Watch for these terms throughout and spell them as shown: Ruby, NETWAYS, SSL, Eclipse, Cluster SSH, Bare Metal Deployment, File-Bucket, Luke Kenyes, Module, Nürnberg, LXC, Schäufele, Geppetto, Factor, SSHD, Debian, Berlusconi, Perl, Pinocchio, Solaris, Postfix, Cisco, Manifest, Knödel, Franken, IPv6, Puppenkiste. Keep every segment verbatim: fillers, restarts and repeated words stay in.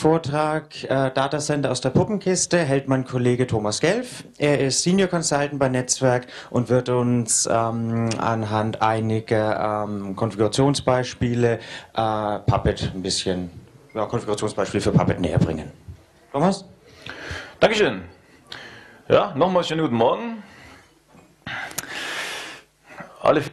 Vortrag äh, Datacenter aus der Puppenkiste hält mein Kollege Thomas Gelf. Er ist Senior Consultant bei Netzwerk und wird uns ähm, anhand einiger ähm, Konfigurationsbeispiele äh, Puppet ein bisschen, ja, Konfigurationsbeispiele für Puppet näher bringen. Thomas? Dankeschön. Ja, nochmal schönen guten Morgen. Alle fit?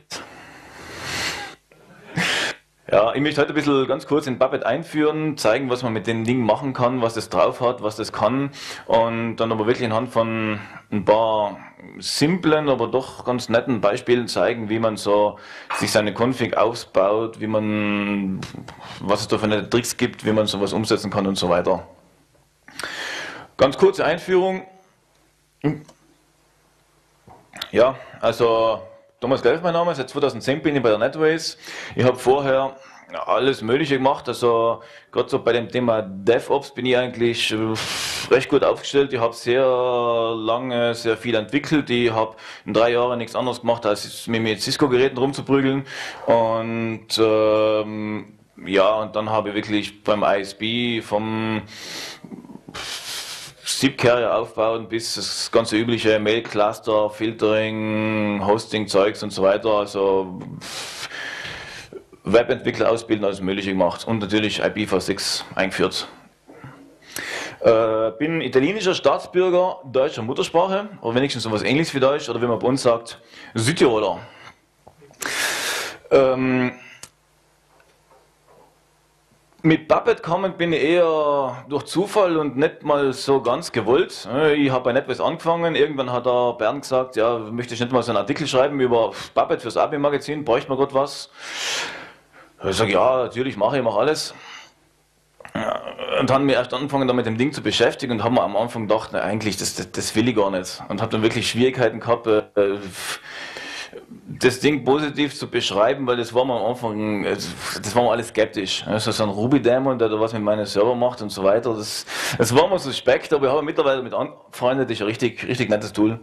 Ja, ich möchte heute ein bisschen ganz kurz in Puppet einführen, zeigen, was man mit dem Ding machen kann, was das drauf hat, was das kann und dann aber wirklich anhand von ein paar simplen, aber doch ganz netten Beispielen zeigen, wie man so sich seine Config aufbaut, wie man, was es da für nette Tricks gibt, wie man sowas umsetzen kann und so weiter. Ganz kurze Einführung. Ja, also Thomas Gelf, mein Name, seit zweitausendzehn bin ich bei der NETWAYS. Ich habe vorher alles Mögliche gemacht, also gerade so bei dem Thema DevOps bin ich eigentlich recht gut aufgestellt. Ich habe sehr lange, sehr viel entwickelt. Ich habe in drei Jahren nichts anderes gemacht, als mich mit Cisco-Geräten rumzuprügeln. Und ähm, ja, und dann habe ich wirklich beim I S B vom Zip-Carrier aufbauen bis das ganze übliche Mail-Cluster, Filtering, Hosting-Zeugs und so weiter, also Webentwickler ausbilden, alles Mögliche gemacht und natürlich I P v sechs eingeführt. Äh, bin italienischer Staatsbürger, deutscher Muttersprache, oder wenigstens sowas Ähnliches wie Deutsch, oder wie man bei uns sagt, Südtiroler. Ähm, Mit Puppet kommen bin ich eher durch Zufall und nicht mal so ganz gewollt. Ich habe bei NetWays angefangen, irgendwann hat der Bernd gesagt, ja, möchte ich nicht mal so einen Artikel schreiben über Puppet fürs A B-Magazin, bräuchte man Gott was? Ich sage, ja, natürlich mache ich, mache alles. Und haben mir erst angefangen, dann mit dem Ding zu beschäftigen und haben mir am Anfang gedacht, na, eigentlich, das, das, das will ich gar nicht. Und habe dann wirklich Schwierigkeiten gehabt, äh, das Ding positiv zu beschreiben, weil das war mir am Anfang, das war mir alles skeptisch. Also so ein Ruby-Dämon, der da was mit meinem Server macht und so weiter, das, das war mir suspekt, aber ich habe mittlerweile mit angefreundet, das ist ein richtig, richtig nettes Tool.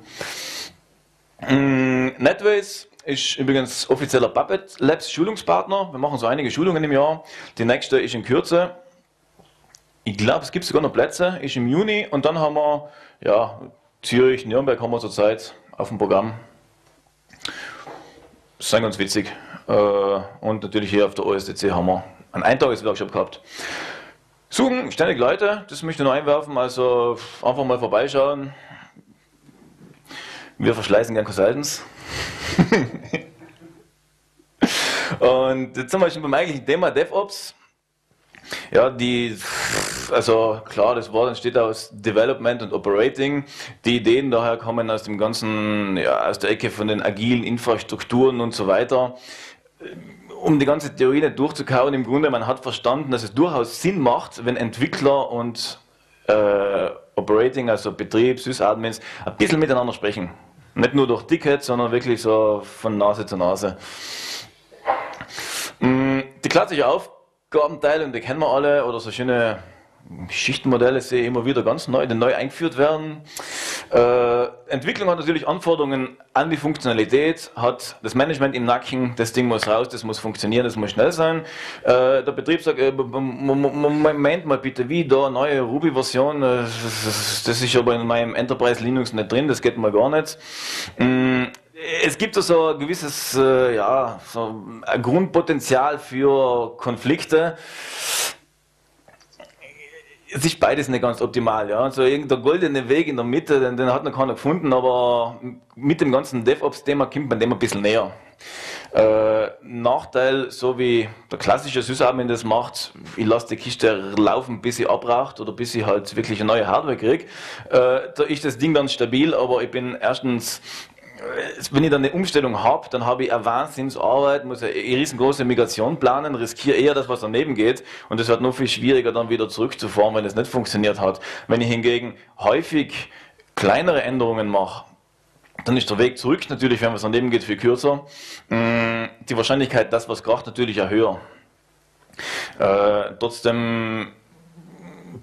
Mm, NetWays ist übrigens offizieller Puppet Labs Schulungspartner, wir machen so einige Schulungen im Jahr, die nächste ist in Kürze. Ich glaube, es gibt sogar noch Plätze, ist im Juni und dann haben wir, ja, Zürich, Nürnberg haben wir zurzeit auf dem Programm. Das ist ganz witzig. Und natürlich hier auf der O S D C haben wir einen Eintages-Workshop gehabt. Suchen ständig Leute, das möchte ich nur einwerfen, also einfach mal vorbeischauen. Wir verschleißen gern Consultants. Und jetzt sind wir schon beim eigentlichen Thema DevOps. Ja, die, also klar, das Wort entsteht aus Development und Operating. Die Ideen daher kommen aus dem ganzen, ja, aus der Ecke von den agilen Infrastrukturen und so weiter. Um die ganze Theorie nicht durchzukauen, im Grunde, man hat verstanden, dass es durchaus Sinn macht, wenn Entwickler und äh, Operating, also Betrieb, Sysadmins, ein bisschen miteinander sprechen. Nicht nur durch Tickets, sondern wirklich so von Nase zu Nase. Die klassische Aufgabe, und die kennen wir alle, oder so schöne Schichtenmodelle sehe ich immer wieder ganz neu, die neu eingeführt werden. Äh, Entwicklung hat natürlich Anforderungen an die Funktionalität, hat das Management im Nacken, das Ding muss raus, das muss funktionieren, das muss schnell sein. Äh, der Betrieb sagt, äh, Moment mal bitte, wie da, neue Ruby-Version, äh, das ist aber in meinem Enterprise Linux nicht drin, das geht mal gar nicht. Ähm, Es gibt also ein gewisses äh, ja, so ein Grundpotenzial für Konflikte. Es ist beides nicht ganz optimal. Ja? Also irgendein goldene Weg in der Mitte, den, den hat noch keiner gefunden, aber mit dem ganzen DevOps-Thema kommt man dem ein bisschen näher. Äh, Nachteil, so wie der klassische Sysadmin das macht, ich lasse die Kiste laufen, bis sie abraucht oder bis ich halt wirklich eine neue Hardware kriege. Äh, da ist das Ding dann stabil, aber ich bin erstens, wenn ich dann eine Umstellung habe, dann habe ich eine Wahnsinnsarbeit, muss eine riesengroße Migration planen, riskiere eher das, was daneben geht und es wird noch viel schwieriger dann wieder zurückzufahren, wenn es nicht funktioniert hat. Wenn ich hingegen häufig kleinere Änderungen mache, dann ist der Weg zurück natürlich, wenn was daneben geht, viel kürzer. Die Wahrscheinlichkeit, dass was kracht, natürlich auch höher. Äh, trotzdem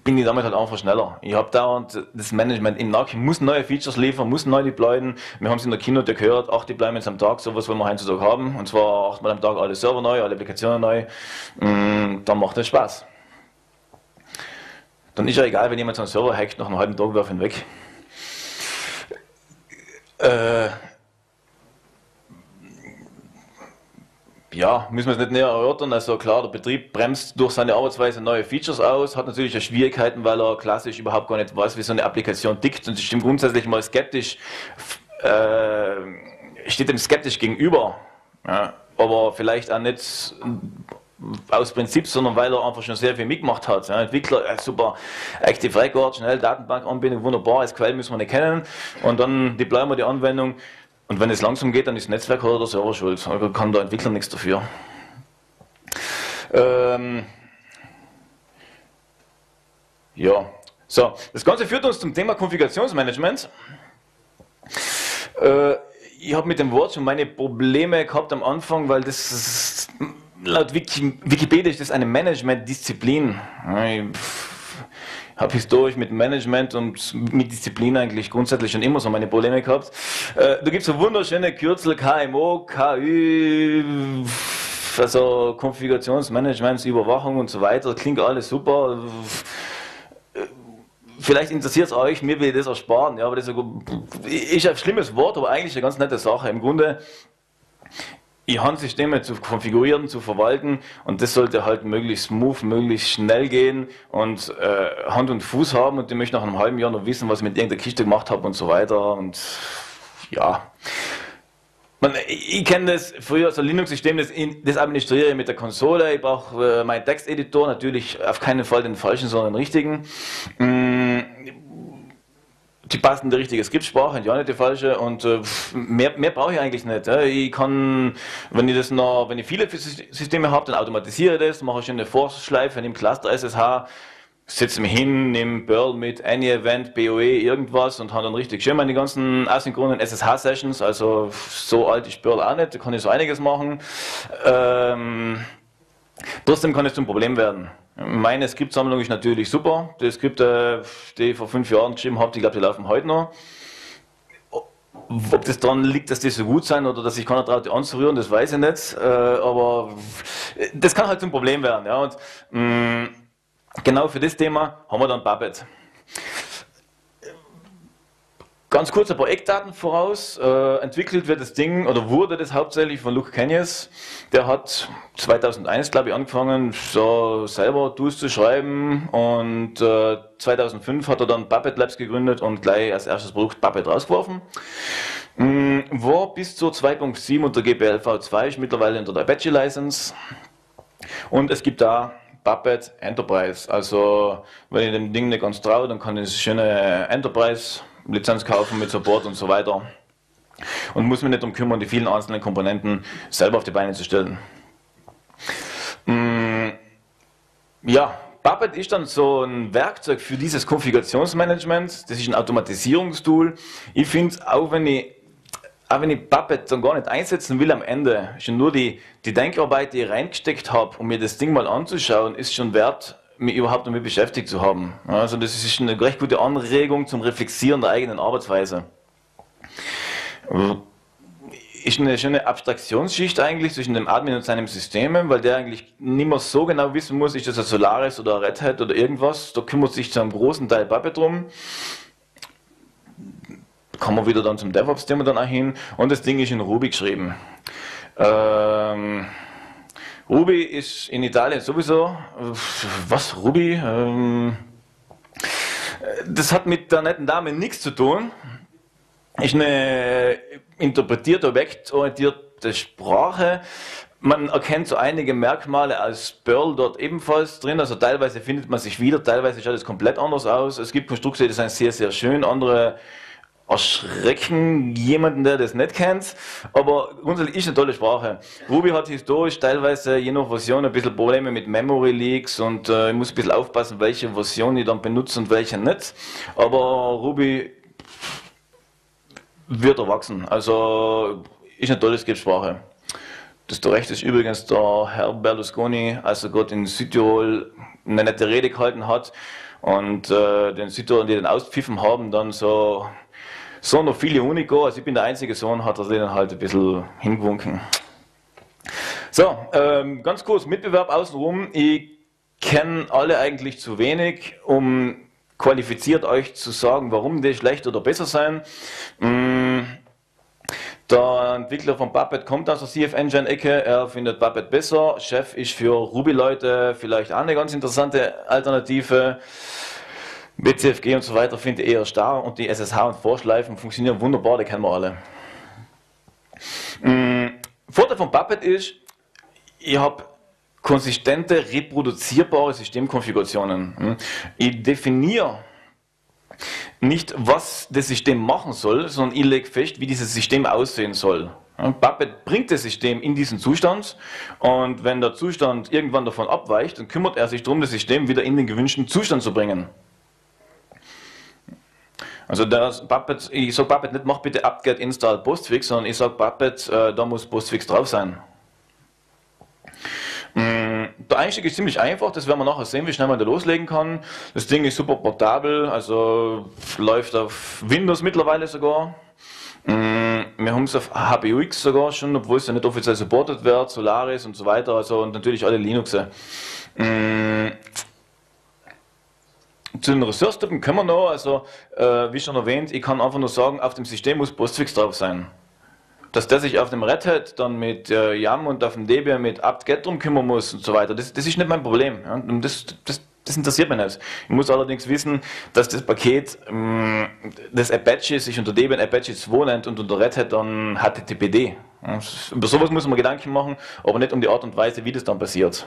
bin ich damit halt einfach schneller. Ich habe dauernd das Management im Nacken, muss neue Features liefern, muss neu deployen. Wir haben es in der Keynote gehört, acht Deployments am Tag, sowas wollen wir heutzutage haben. Und zwar achtmal am Tag alle Server neu, alle Applikationen neu. Dann macht das Spaß. Dann ist ja egal, wenn jemand so einen Server hackt, nach einem halben Tag werfen ihn weg. Äh, ja, müssen wir es nicht näher erörtern. Also klar, der Betrieb bremst durch seine Arbeitsweise neue Features aus, hat natürlich auch Schwierigkeiten, weil er klassisch überhaupt gar nicht weiß, wie so eine Applikation tickt und ist dem grundsätzlich mal skeptisch, äh, steht dem skeptisch gegenüber. Ja, aber vielleicht auch nicht aus Prinzip, sondern weil er einfach schon sehr viel mitgemacht hat. Ja, Entwickler, ja, super, Active Record, schnell, Datenbankanbindung, wunderbar, als Quelle müssen wir nicht kennen. Und dann deployen wir die Anwendung. Und wenn es langsam geht, dann ist Netzwerk oder der Server schuld. Da kann der Entwickler nichts dafür. Ähm ja, so, das Ganze führt uns zum Thema Konfigurationsmanagement. Äh, ich habe mit dem Wort schon meine Probleme gehabt am Anfang, weil das ist, laut Wiki, Wikipedia ist das eine Management-Disziplin. Ich habe historisch mit Management und mit Disziplin eigentlich grundsätzlich schon immer so meine Probleme gehabt. Da gibt es so wunderschöne Kürzel, K M O, K Ü, also Konfigurationsmanagement, Überwachung und so weiter. Klingt alles super. Vielleicht interessiert es euch, mir will ich das ersparen. Ja, aber das ist ein schlimmes Wort, aber eigentlich eine ganz nette Sache. Im Grunde Handysysteme zu konfigurieren, zu verwalten, und das sollte halt möglichst smooth, möglichst schnell gehen und äh, Hand und Fuß haben, und die möchten nach einem halben Jahr noch wissen, was ich mit irgendeiner Kiste gemacht habe und so weiter. Und ja, Man, ich kenne das früher, so ein Linux-System, das, das administriere ich mit der Konsole. Ich brauche äh, meinen Texteditor, natürlich auf keinen Fall den falschen, sondern den richtigen. Mmh. Die passende richtige Skriptsprache und ja nicht die falsche, und äh, mehr, mehr brauche ich eigentlich nicht. Ja. Ich kann, wenn ich das noch, wenn ich viele Systeme habe, dann automatisiere ich das, mache ich eine Vorschleife, nehme Cluster S S H, setze mich hin, nehme Perl mit Any-Event, B O E, irgendwas, und habe dann richtig schön meine ganzen asynchronen S S H-Sessions. Also so alt ist Perl auch nicht, da kann ich so einiges machen. Ähm, trotzdem kann es zum Problem werden. Meine Skriptsammlung ist natürlich super. Die Skripte, die ich vor fünf Jahren geschrieben habe, die, glaube ich, laufen heute noch. Ob das daran liegt, dass die so gut sind oder dass ich keiner traut, die anzurühren, das weiß ich nicht. Aber das kann halt zum Problem werden. Ja. Und mh, genau für das Thema haben wir dann Puppet. Ganz kurz ein paar Eckdaten voraus. Äh, entwickelt wird das Ding, oder wurde das hauptsächlich von Luke Kenyes. Der hat zweitausendeins, glaube ich, angefangen, so selber Tools zu schreiben, und äh, zweitausendfünf hat er dann Puppet Labs gegründet und gleich als erstes Produkt Puppet rausgeworfen. Ähm, war bis zur zwei Punkt sieben unter G P L V zwei, ist mittlerweile unter der Apache License. Und es gibt da Puppet Enterprise. Also, wenn ich dem Ding nicht ganz traue, dann kann ich eine schöne Enterprise Lizenz kaufen mit Support und so weiter, und muss mich nicht darum kümmern, die vielen einzelnen Komponenten selber auf die Beine zu stellen. Mm, ja, Puppet ist dann so ein Werkzeug für dieses Konfigurationsmanagement. Das ist ein Automatisierungstool. Ich finde, auch wenn ich, auch wenn ich Puppet dann gar nicht einsetzen will am Ende, schon nur die, die Denkarbeit, die ich reingesteckt habe, um mir das Ding mal anzuschauen, ist schon wert, mich überhaupt damit beschäftigt zu haben. Also das ist eine recht gute Anregung zum Reflexieren der eigenen Arbeitsweise. Ist eine schöne Abstraktionsschicht eigentlich zwischen dem Admin und seinem System, weil der eigentlich nicht mehr so genau wissen muss, ist das ein Solaris oder ein Red Hat oder irgendwas. Da kümmert sich zu einem großen Teil Puppet drum. Kommen wir wieder dann zum DevOps-Thema dann auch hin. Und das Ding ist in Ruby geschrieben. Ähm... Ruby ist in Italien sowieso, was Ruby, ähm, das hat mit der netten Dame nichts zu tun, ist eine interpretierte, objektorientierte Sprache. Man erkennt so einige Merkmale als Perl dort ebenfalls drin, also teilweise findet man sich wieder, teilweise schaut es komplett anders aus. Es gibt Konstrukte, die sind sehr, sehr schön, andere erschrecken jemanden, der das nicht kennt, aber grundsätzlich ist eine tolle Sprache. Ruby hat historisch teilweise je nach Version ein bisschen Probleme mit Memory Leaks, und äh, ich muss ein bisschen aufpassen, welche Version ich dann benutze und welche nicht, aber Ruby wird erwachsen, also ist eine tolle Skriptsprache. Das da rechts ist übrigens der Herr Berlusconi, als er gerade in Südtirol eine nette Rede gehalten hat, und äh, den Südtiroler, die den auspfiffen haben, dann so: So noch viele Unico, also ich bin der einzige Sohn, hat er denen halt ein bisschen hingewunken. So, ähm, ganz kurz Mitbewerb außenrum. Ich kennen alle eigentlich zu wenig, um qualifiziert euch zu sagen, warum die schlecht oder besser sein. Der Entwickler von Puppet kommt aus der C F-Engine-Ecke, er findet Puppet besser. Chef ist für Ruby-Leute vielleicht auch eine ganz interessante Alternative. W C F G und so weiter finde ich eher starr und die S S H und Vorschleifen funktionieren wunderbar, die kennen wir alle. Vorteil von Puppet ist, ich habe konsistente, reproduzierbare Systemkonfigurationen. Ich definiere nicht, was das System machen soll, sondern ich lege fest, wie dieses System aussehen soll. Puppet bringt das System in diesen Zustand und wenn der Zustand irgendwann davon abweicht, dann kümmert er sich darum, das System wieder in den gewünschten Zustand zu bringen. Also das Puppet, ich sage Puppet nicht, mach bitte apt-get install Postfix, sondern ich sage Puppet, äh, da muss Postfix drauf sein. Der Einstieg ist ziemlich einfach, das werden wir nachher sehen, wie schnell man da loslegen kann. Das Ding ist super portabel, also läuft auf Windows mittlerweile sogar. Wir haben es auf H P U X sogar schon, obwohl es ja nicht offiziell supportet wird, Solaris und so weiter, also und natürlich alle Linuxe. Zu den Ressource-Typen können wir noch, also wie schon erwähnt, ich kann einfach nur sagen, auf dem System muss Postfix drauf sein. Dass der sich auf dem Red Hat dann mit äh, YAM und auf dem Debian mit apt-get drum kümmern muss und so weiter, das, das ist nicht mein Problem. Ja? Und das, das, das interessiert mich nicht. Ich muss allerdings wissen, dass das Paket mh, des Apache sich unter Debian Apache zwei nennt und unter Red Hat dann H T T P D. Ja? Über sowas muss man Gedanken machen, aber nicht um die Art und Weise, wie das dann passiert.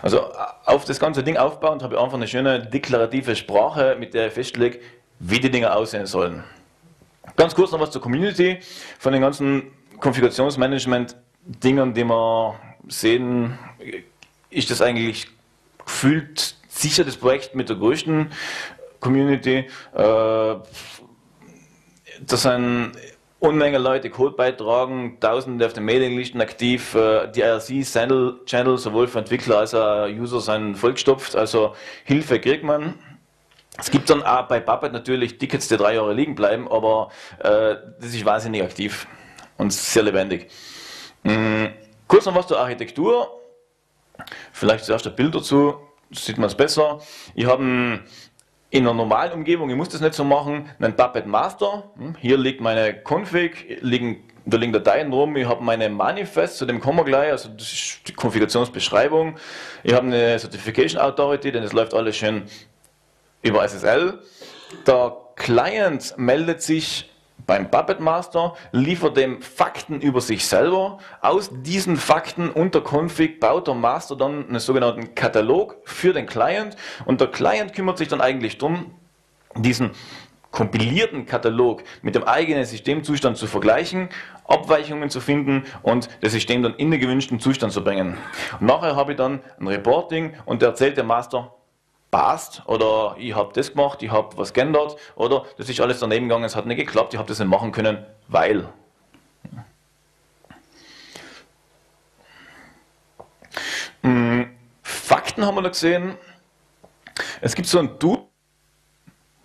Also auf das ganze Ding aufbauend habe ich einfach eine schöne deklarative Sprache, mit der ich festlege, wie die Dinge aussehen sollen. Ganz kurz noch was zur Community, von den ganzen Konfigurationsmanagement-Dingern, die wir sehen, ist das eigentlich gefühlt sicher das Projekt mit der größten Community. Da sind Unmengen Leute Code beitragen, Tausende auf den Mailinglisten aktiv, die I R C-Channel sowohl für Entwickler als auch User sind vollgestopft, also Hilfe kriegt man. Es gibt dann auch bei Puppet natürlich Tickets, die drei Jahre liegen bleiben, aber äh, das ist wahnsinnig aktiv und sehr lebendig. Mhm. Kurz noch was zur Architektur, vielleicht zuerst ein Bild dazu, sieht man es besser. Ich habe in einer normalen Umgebung, ich muss das nicht so machen, einen Puppet Master, hier liegt meine Config, liegen, da liegen Dateien rum, ich habe meine Manifest, zu dem kommen wir gleich, also das ist die Konfigurationsbeschreibung. Ich habe eine Certification Authority, denn es läuft alles schön über S S L, der Client meldet sich beim Puppet Master, liefert dem Fakten über sich selber, aus diesen Fakten unter Config baut der Master dann einen sogenannten Katalog für den Client und der Client kümmert sich dann eigentlich darum, diesen kompilierten Katalog mit dem eigenen Systemzustand zu vergleichen, Abweichungen zu finden und das System dann in den gewünschten Zustand zu bringen. Und nachher habe ich dann ein Reporting und da erzählt der Master, passt, oder ich habe das gemacht, ich habe was geändert, oder das ist alles daneben gegangen, es hat nicht geklappt, ich habe das nicht machen können, weil. Fakten haben wir da gesehen. Es gibt so ein Tool.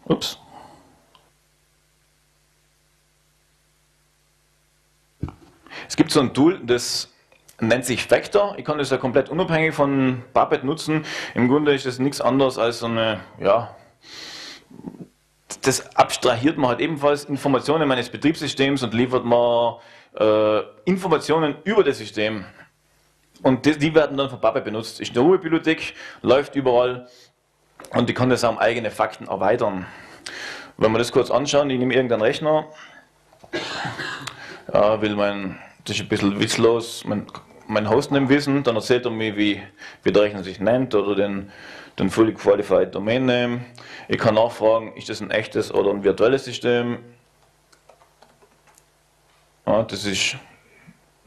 Ups. Es gibt so ein Tool, das nennt sich Factor, ich kann das ja komplett unabhängig von Puppet nutzen. Im Grunde ist das nichts anderes als so eine, ja, das abstrahiert man halt ebenfalls Informationen meines Betriebssystems und liefert man äh, Informationen über das System. Und die, die werden dann von Puppet benutzt. Ist eine Ruby-Bibliothek, läuft überall und ich kann das auch um eigene Fakten erweitern. Wenn wir das kurz anschauen, ich nehme irgendeinen Rechner, ja, will mein, das ist ein bisschen witzlos, mein Mein Hostname wissen, dann erzählt er mir, wie, wie der Rechner sich nennt oder den, den Fully Qualified Domain Name. Ich kann nachfragen, ist das ein echtes oder ein virtuelles System? Ja, das ist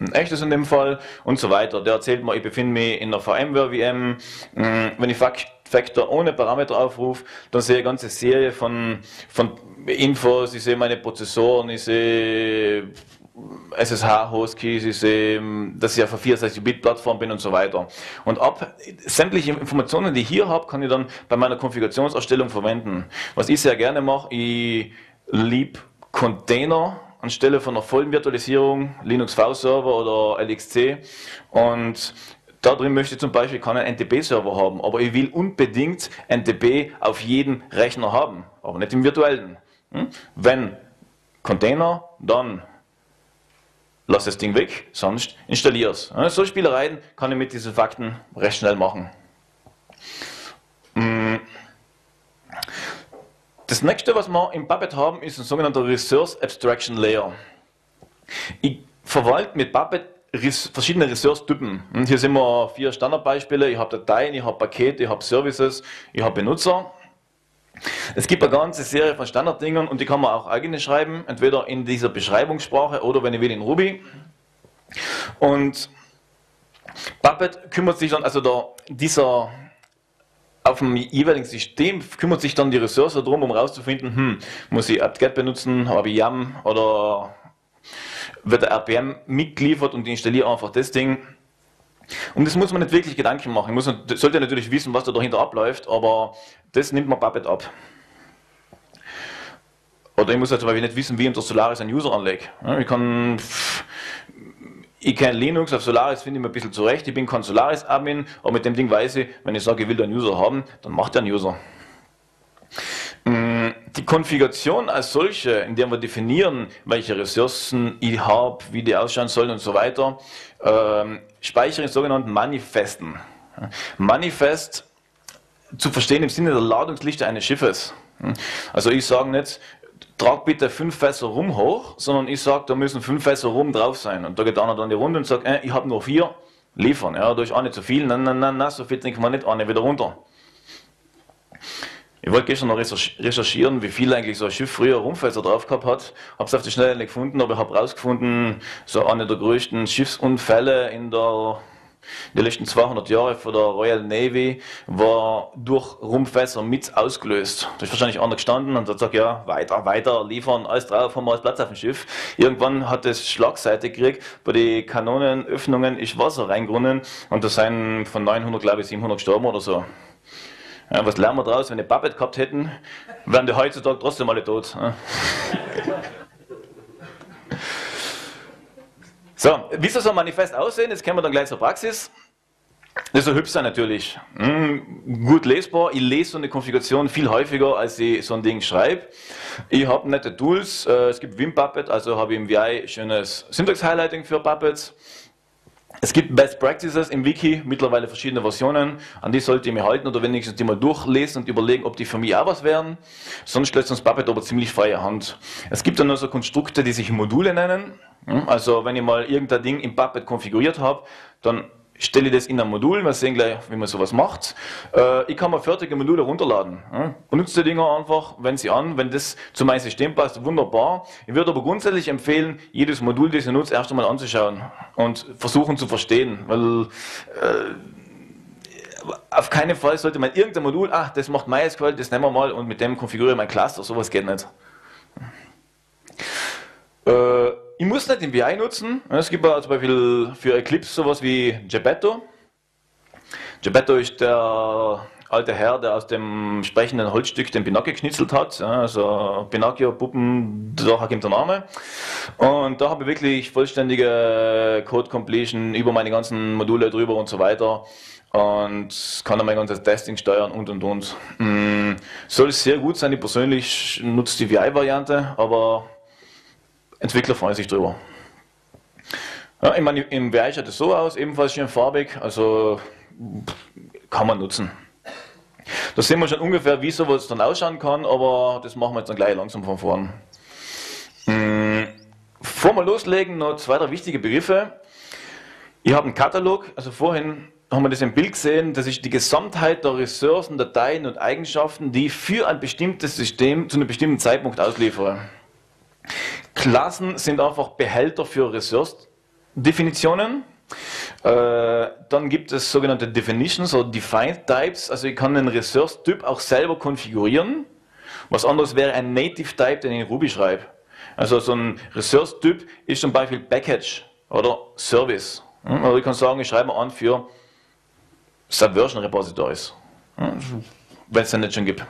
ein echtes in dem Fall und so weiter. Der erzählt mir, ich befinde mich in einer VMware V M. Wenn ich Factor ohne Parameter aufrufe, dann sehe ich eine ganze Serie von, von Infos, ich sehe meine Prozessoren, ich sehe S S H-Hostkeys, ich sehe, dass ich auf einer vierundsechzig Bit Plattform bin und so weiter. Und ab sämtliche Informationen, die ich hier habe, kann ich dann bei meiner Konfigurationserstellung verwenden. Was ich sehr gerne mache, ich liebe Container anstelle von einer vollen Virtualisierung, Linux V Server oder L X C. Und da drin möchte ich zum Beispiel keinen N T P-Server haben, aber ich will unbedingt N T P auf jeden Rechner haben, aber nicht im virtuellen. Hm? Wenn Container, dann lass das Ding weg, sonst installier es. So Spielereien kann ich mit diesen Fakten recht schnell machen. Das nächste, was wir im Puppet haben, ist ein sogenannter Resource Abstraction Layer. Ich verwalte mit Puppet verschiedene Resource-Typen. Hier sind wir vier Standardbeispiele. Ich habe Dateien, ich habe Pakete, ich habe Services, ich habe Benutzer. Es gibt eine ganze Serie von Standarddingern und die kann man auch eigene schreiben, entweder in dieser Beschreibungssprache oder, wenn ihr will, in Ruby. Und Puppet kümmert sich dann, also der, dieser auf dem jeweiligen System kümmert sich dann die Ressource darum, um herauszufinden, hm, muss ich apt-get benutzen, habe ich YAM oder wird der R P M mitgeliefert und ich installiere einfach das Ding. Und das muss man nicht wirklich Gedanken machen. Man muss, sollte natürlich wissen, was da dahinter abläuft, aber das nimmt man Puppet ab. Oder ich muss ja zum Beispiel nicht wissen, wie unter Solaris ein User anlegt. Ich kann, ich kenne Linux, auf Solaris finde ich mir ein bisschen zurecht. Ich bin kein Solaris-Admin, aber mit dem Ding weiß ich, wenn ich sage, ich will da einen User haben, dann macht er einen User. Die Konfiguration als solche, in der wir definieren, welche Ressourcen ich habe, wie die ausschauen sollen und so weiter, ähm, speichere in sogenannten Manifesten. Manifest zu verstehen im Sinne der Ladungsliste eines Schiffes. Also ich sage nicht, trag bitte fünf Fässer Rum hoch, sondern ich sage, da müssen fünf Fässer Rum drauf sein. Und da geht einer dann die Runde und sagt, äh, ich habe nur vier, liefern. Ja, da ist auch nicht so viel, nein, nein, nein, nein, so viel trinkt man nicht, eine wieder runter. Ich wollte gestern noch recherchieren, wie viel eigentlich so ein Schiff früher Rumfässer drauf gehabt hat. Habe es auf die Schnelle nicht gefunden, aber ich habe herausgefunden, so einer der größten Schiffsunfälle in der, in den letzten zweihundert Jahre von der Royal Navy war durch Rumfässer mit ausgelöst. Da ist wahrscheinlich einer gestanden und hat gesagt, ja, weiter, weiter, liefern, alles drauf, haben wir alles Platz auf dem Schiff. Irgendwann hat es Schlagseite gekriegt, bei den Kanonenöffnungen ist Wasser reingerunnen und da sind von neunhundert, glaube ich, siebenhundert gestorben oder so. Ja, was lernen wir daraus? Wenn die Puppet gehabt hätten, wären die heutzutage trotzdem alle tot. Ja. So, wie soll so ein Manifest aussehen? Jetzt kommen wir dann gleich zur Praxis. Das soll hübsch sein natürlich. Hm, gut lesbar. Ich lese so eine Konfiguration viel häufiger, als ich so ein Ding schreibe. Ich habe nette Tools. Es gibt Vim Puppet, also habe ich im V I schönes Syntax-Highlighting für Puppets. Es gibt Best Practices im Wiki, mittlerweile verschiedene Versionen, an die sollte ich mich halten oder wenigstens die mal durchlesen und überlegen, ob die für mich auch was wären. Sonst lässt uns Puppet aber ziemlich freie Hand. Es gibt dann noch so Konstrukte, die sich Module nennen. Also wenn ich mal irgendein Ding im Puppet konfiguriert habe, dann stelle ich das in ein Modul. Wir sehen gleich, wie man sowas macht. Ich kann mir fertige Module runterladen. Benutze die Dinger einfach, wenn sie an, wenn das zu meinem System passt, wunderbar. Ich würde aber grundsätzlich empfehlen, jedes Modul, das ihr nutzt, erst einmal anzuschauen und versuchen zu verstehen. Weil äh, auf keinen Fall sollte man irgendein Modul, ach, das macht MySQL, das nehmen wir mal und mit dem konfiguriere ich mein Cluster, sowas geht nicht. Äh, Ich muss nicht den V I nutzen. Es gibt zum Beispiel für Eclipse sowas wie Geppetto. Geppetto ist der alte Herr, der aus dem sprechenden Holzstück den Pinocchio geschnitzelt hat. Also Pinocchio, Puppen, daher kommt der Name. Und da habe ich wirklich vollständige Code-Completion über meine ganzen Module drüber und so weiter. Und kann dann mein ganzes Testing steuern und und und. Soll sehr gut sein. Ich persönlich nutze die V I-Variante, aber Entwickler freuen sich drüber. Ja, ich meine, im V I schaut es so aus, ebenfalls schön farbig, also kann man nutzen. Da sehen wir schon ungefähr, wie sowas dann ausschauen kann, aber das machen wir jetzt dann gleich langsam von vorn. Hm, bevor wir loslegen, noch zwei, drei wichtige Begriffe. Ich habe einen Katalog, also vorhin haben wir das im Bild gesehen, das ist die Gesamtheit der Ressourcen, Dateien und Eigenschaften, die ich für ein bestimmtes System zu einem bestimmten Zeitpunkt ausliefere. Klassen sind einfach Behälter für Ressource-Definitionen. Äh, dann gibt es sogenannte Definitions oder Defined Types. Also ich kann den Ressource-Typ auch selber konfigurieren. Was anderes wäre ein Native-Type, den ich in Ruby schreibe. Also so ein Ressource-Typ ist zum Beispiel Package oder Service. Oder ich kann sagen, ich schreibe an für Subversion-Repositories, wenn es den nicht schon gibt.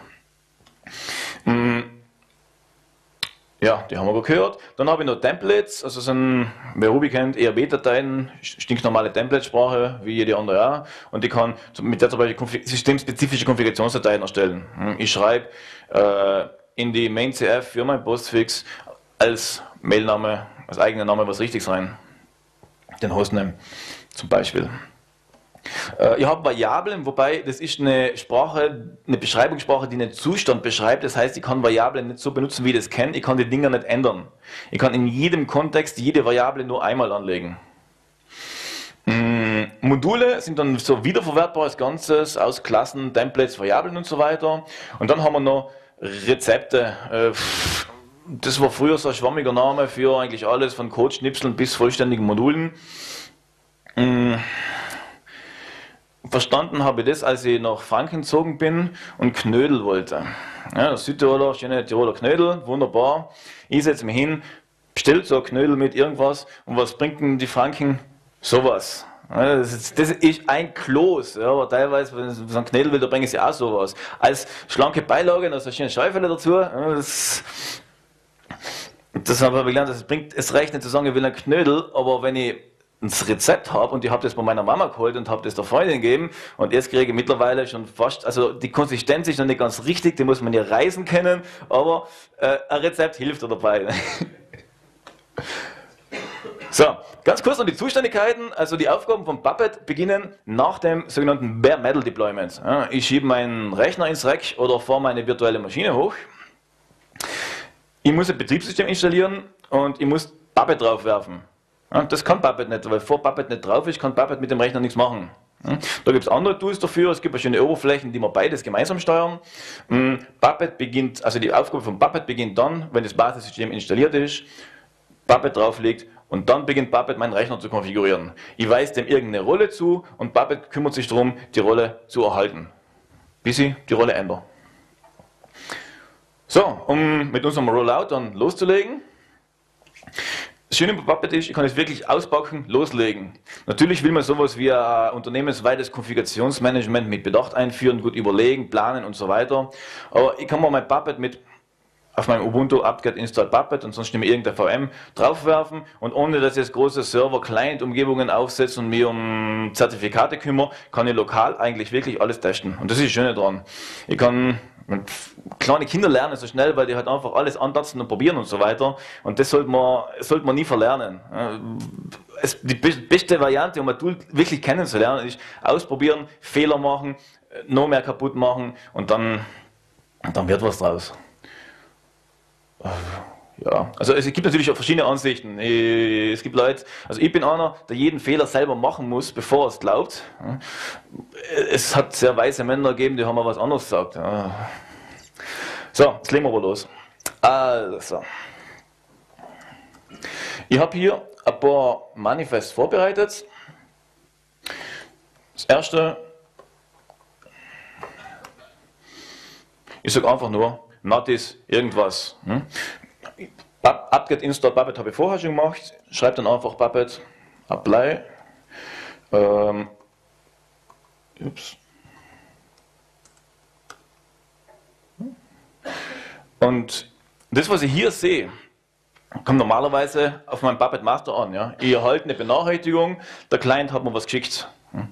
Ja, die haben wir gehört. Dann habe ich noch Templates, also sind, wer Ruby kennt, E R B-Dateien, stinknormale Template-Sprache, wie jede andere auch. Und die kann mit der zum Beispiel konfig systemspezifische Konfigurationsdateien erstellen. Ich schreibe äh, in die main-cf für mein Postfix als Mailname, als eigener Name was richtig sein. Den Hostname zum Beispiel. Äh, ich habe Variablen, wobei das ist eine Sprache, eine Beschreibungssprache, die einen Zustand beschreibt. Das heißt, ich kann Variablen nicht so benutzen, wie ich das kenne. Ich kann die Dinger nicht ändern. Ich kann in jedem Kontext jede Variable nur einmal anlegen. Mm, Module sind dann so wiederverwertbares Ganzes aus Klassen, Templates, Variablen und so weiter. Und dann haben wir noch Rezepte. Äh, das war früher so ein schwammiger Name für eigentlich alles, von Codeschnipseln bis vollständigen Modulen. Mm. Verstanden habe ich das, als ich nach Franken gezogen bin und Knödel wollte. Ja, der Südtiroler, schöne Tiroler Knödel, wunderbar. Ich setze mich hin, bestelle so ein Knödel mit irgendwas und was bringt denn die Franken? Sowas. Ja, das, ist, das ist ein Kloß, ja, aber teilweise, wenn so ein Knödel will, da bringe ich ja auch sowas. Als schlanke Beilage, noch so eine schöne Schäufele dazu. Ja, das das habe ich gelernt, das bringt, es reicht nicht zu sagen, ich will ein Knödel, aber wenn ich das Rezept habe und ich habe das bei meiner Mama geholt und habe das der Freundin gegeben und jetzt kriege ich mittlerweile schon fast, also die Konsistenz ist noch nicht ganz richtig, die muss man ja reißen können, aber äh, ein Rezept hilft dabei. So, ganz kurz noch die Zuständigkeiten, also die Aufgaben von Puppet beginnen nach dem sogenannten Bare Metal Deployment. Ja, ich schiebe meinen Rechner ins Rack oder fahre meine virtuelle Maschine hoch. Ich muss ein Betriebssystem installieren und ich muss Puppet draufwerfen. Das kann Puppet nicht, weil vor Puppet nicht drauf ist, kann Puppet mit dem Rechner nichts machen. Da gibt es andere Tools dafür, es gibt verschiedene Oberflächen, die man beides gemeinsam steuern. Puppet beginnt, also die Aufgabe von Puppet beginnt dann, wenn das Basissystem installiert ist, Puppet drauf liegt und dann beginnt Puppet meinen Rechner zu konfigurieren. Ich weise dem irgendeine Rolle zu und Puppet kümmert sich darum, die Rolle zu erhalten, bis ich die Rolle ändere. So, um mit unserem Rollout dann loszulegen. Das Schöne bei Puppet ist, ich kann es wirklich auspacken, loslegen. Natürlich will man sowas wie ein unternehmensweites Konfigurationsmanagement mit Bedacht einführen, gut überlegen, planen und so weiter. Aber ich kann mal mein Puppet mit auf meinem Ubuntu apt-get install Puppet und sonst nehme ich irgendein V M draufwerfen und ohne dass ich jetzt große Server-Client-Umgebungen aufsetze und mir um Zertifikate kümmere, kann ich lokal eigentlich wirklich alles testen. Und das ist das Schöne dran. Ich kann kleine Kinder lernen so schnell, weil die halt einfach alles antasten und probieren und so weiter. Und das sollte man, sollte man nie verlernen. Es, die beste Variante, um ein Tool wirklich kennenzulernen, ist ausprobieren, Fehler machen, noch mehr kaputt machen und dann, dann wird was draus. Ja, also es gibt natürlich auch verschiedene Ansichten. Es gibt Leute, also ich bin einer, der jeden Fehler selber machen muss, bevor er es glaubt. Es hat sehr weise Männer gegeben, die haben mal was anderes gesagt. So, jetzt legen wir wohl los. Also, ich habe hier ein paar Manifests vorbereitet. Das erste, ich sage einfach nur, not is irgendwas. Hm? apt-get install Puppet habe ich vorher schon gemacht. Schreibt dann einfach Puppet apply. Ähm, ups. Und das, was ich hier sehe, kommt normalerweise auf meinem Puppet Master an. Ja? Ich erhalte eine Benachrichtigung, der Client hat mir was geschickt. Hm?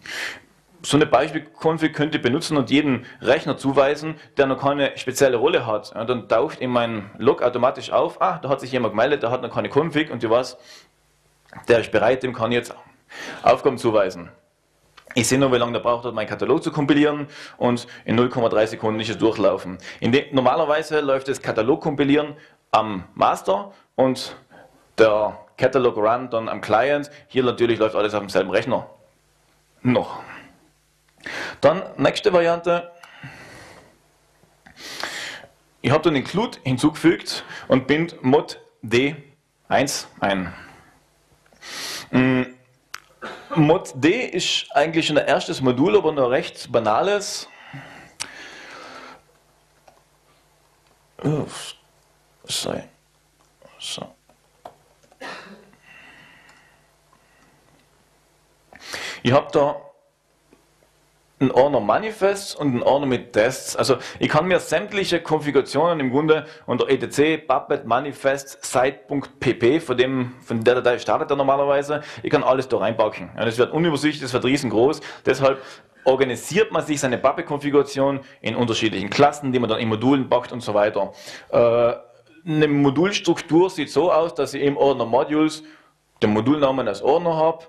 So eine Beispiel-Config könnt ihr benutzen und jedem Rechner zuweisen, der noch keine spezielle Rolle hat. Und dann taucht in meinem Log automatisch auf, ah, da hat sich jemand gemeldet, der hat noch keine Config und die weiß, der ist bereit, dem kann ich jetzt Aufgaben zuweisen. Ich sehe nur, wie lange der braucht, um meinen Katalog zu kompilieren und in null Komma drei Sekunden ist es durchlaufen. In dem, normalerweise läuft das Katalog-Kompilieren am Master und der Catalog-Run dann am Client. Hier natürlich läuft alles auf demselben Rechner. Noch. Dann, nächste Variante, ich habe dann den Include hinzugefügt und bind Mod D eins ein. Mod D ist eigentlich schon ein erstes Modul, aber nur recht banales. Sorry. So. Ich habe da einen Ordner Manifest und einen Ordner mit Tests. Also ich kann mir sämtliche Konfigurationen im Grunde unter etc puppet manifest site.pp, von dem, von der Datei startet er normalerweise, ich kann alles da reinpacken. Und es wird unübersichtlich, es wird riesengroß, deshalb organisiert man sich seine Puppet-Konfiguration in unterschiedlichen Klassen, die man dann in Modulen packt und so weiter. Eine Modulstruktur sieht so aus, dass ich im Ordner Modules den Modulnamen als Ordner habe,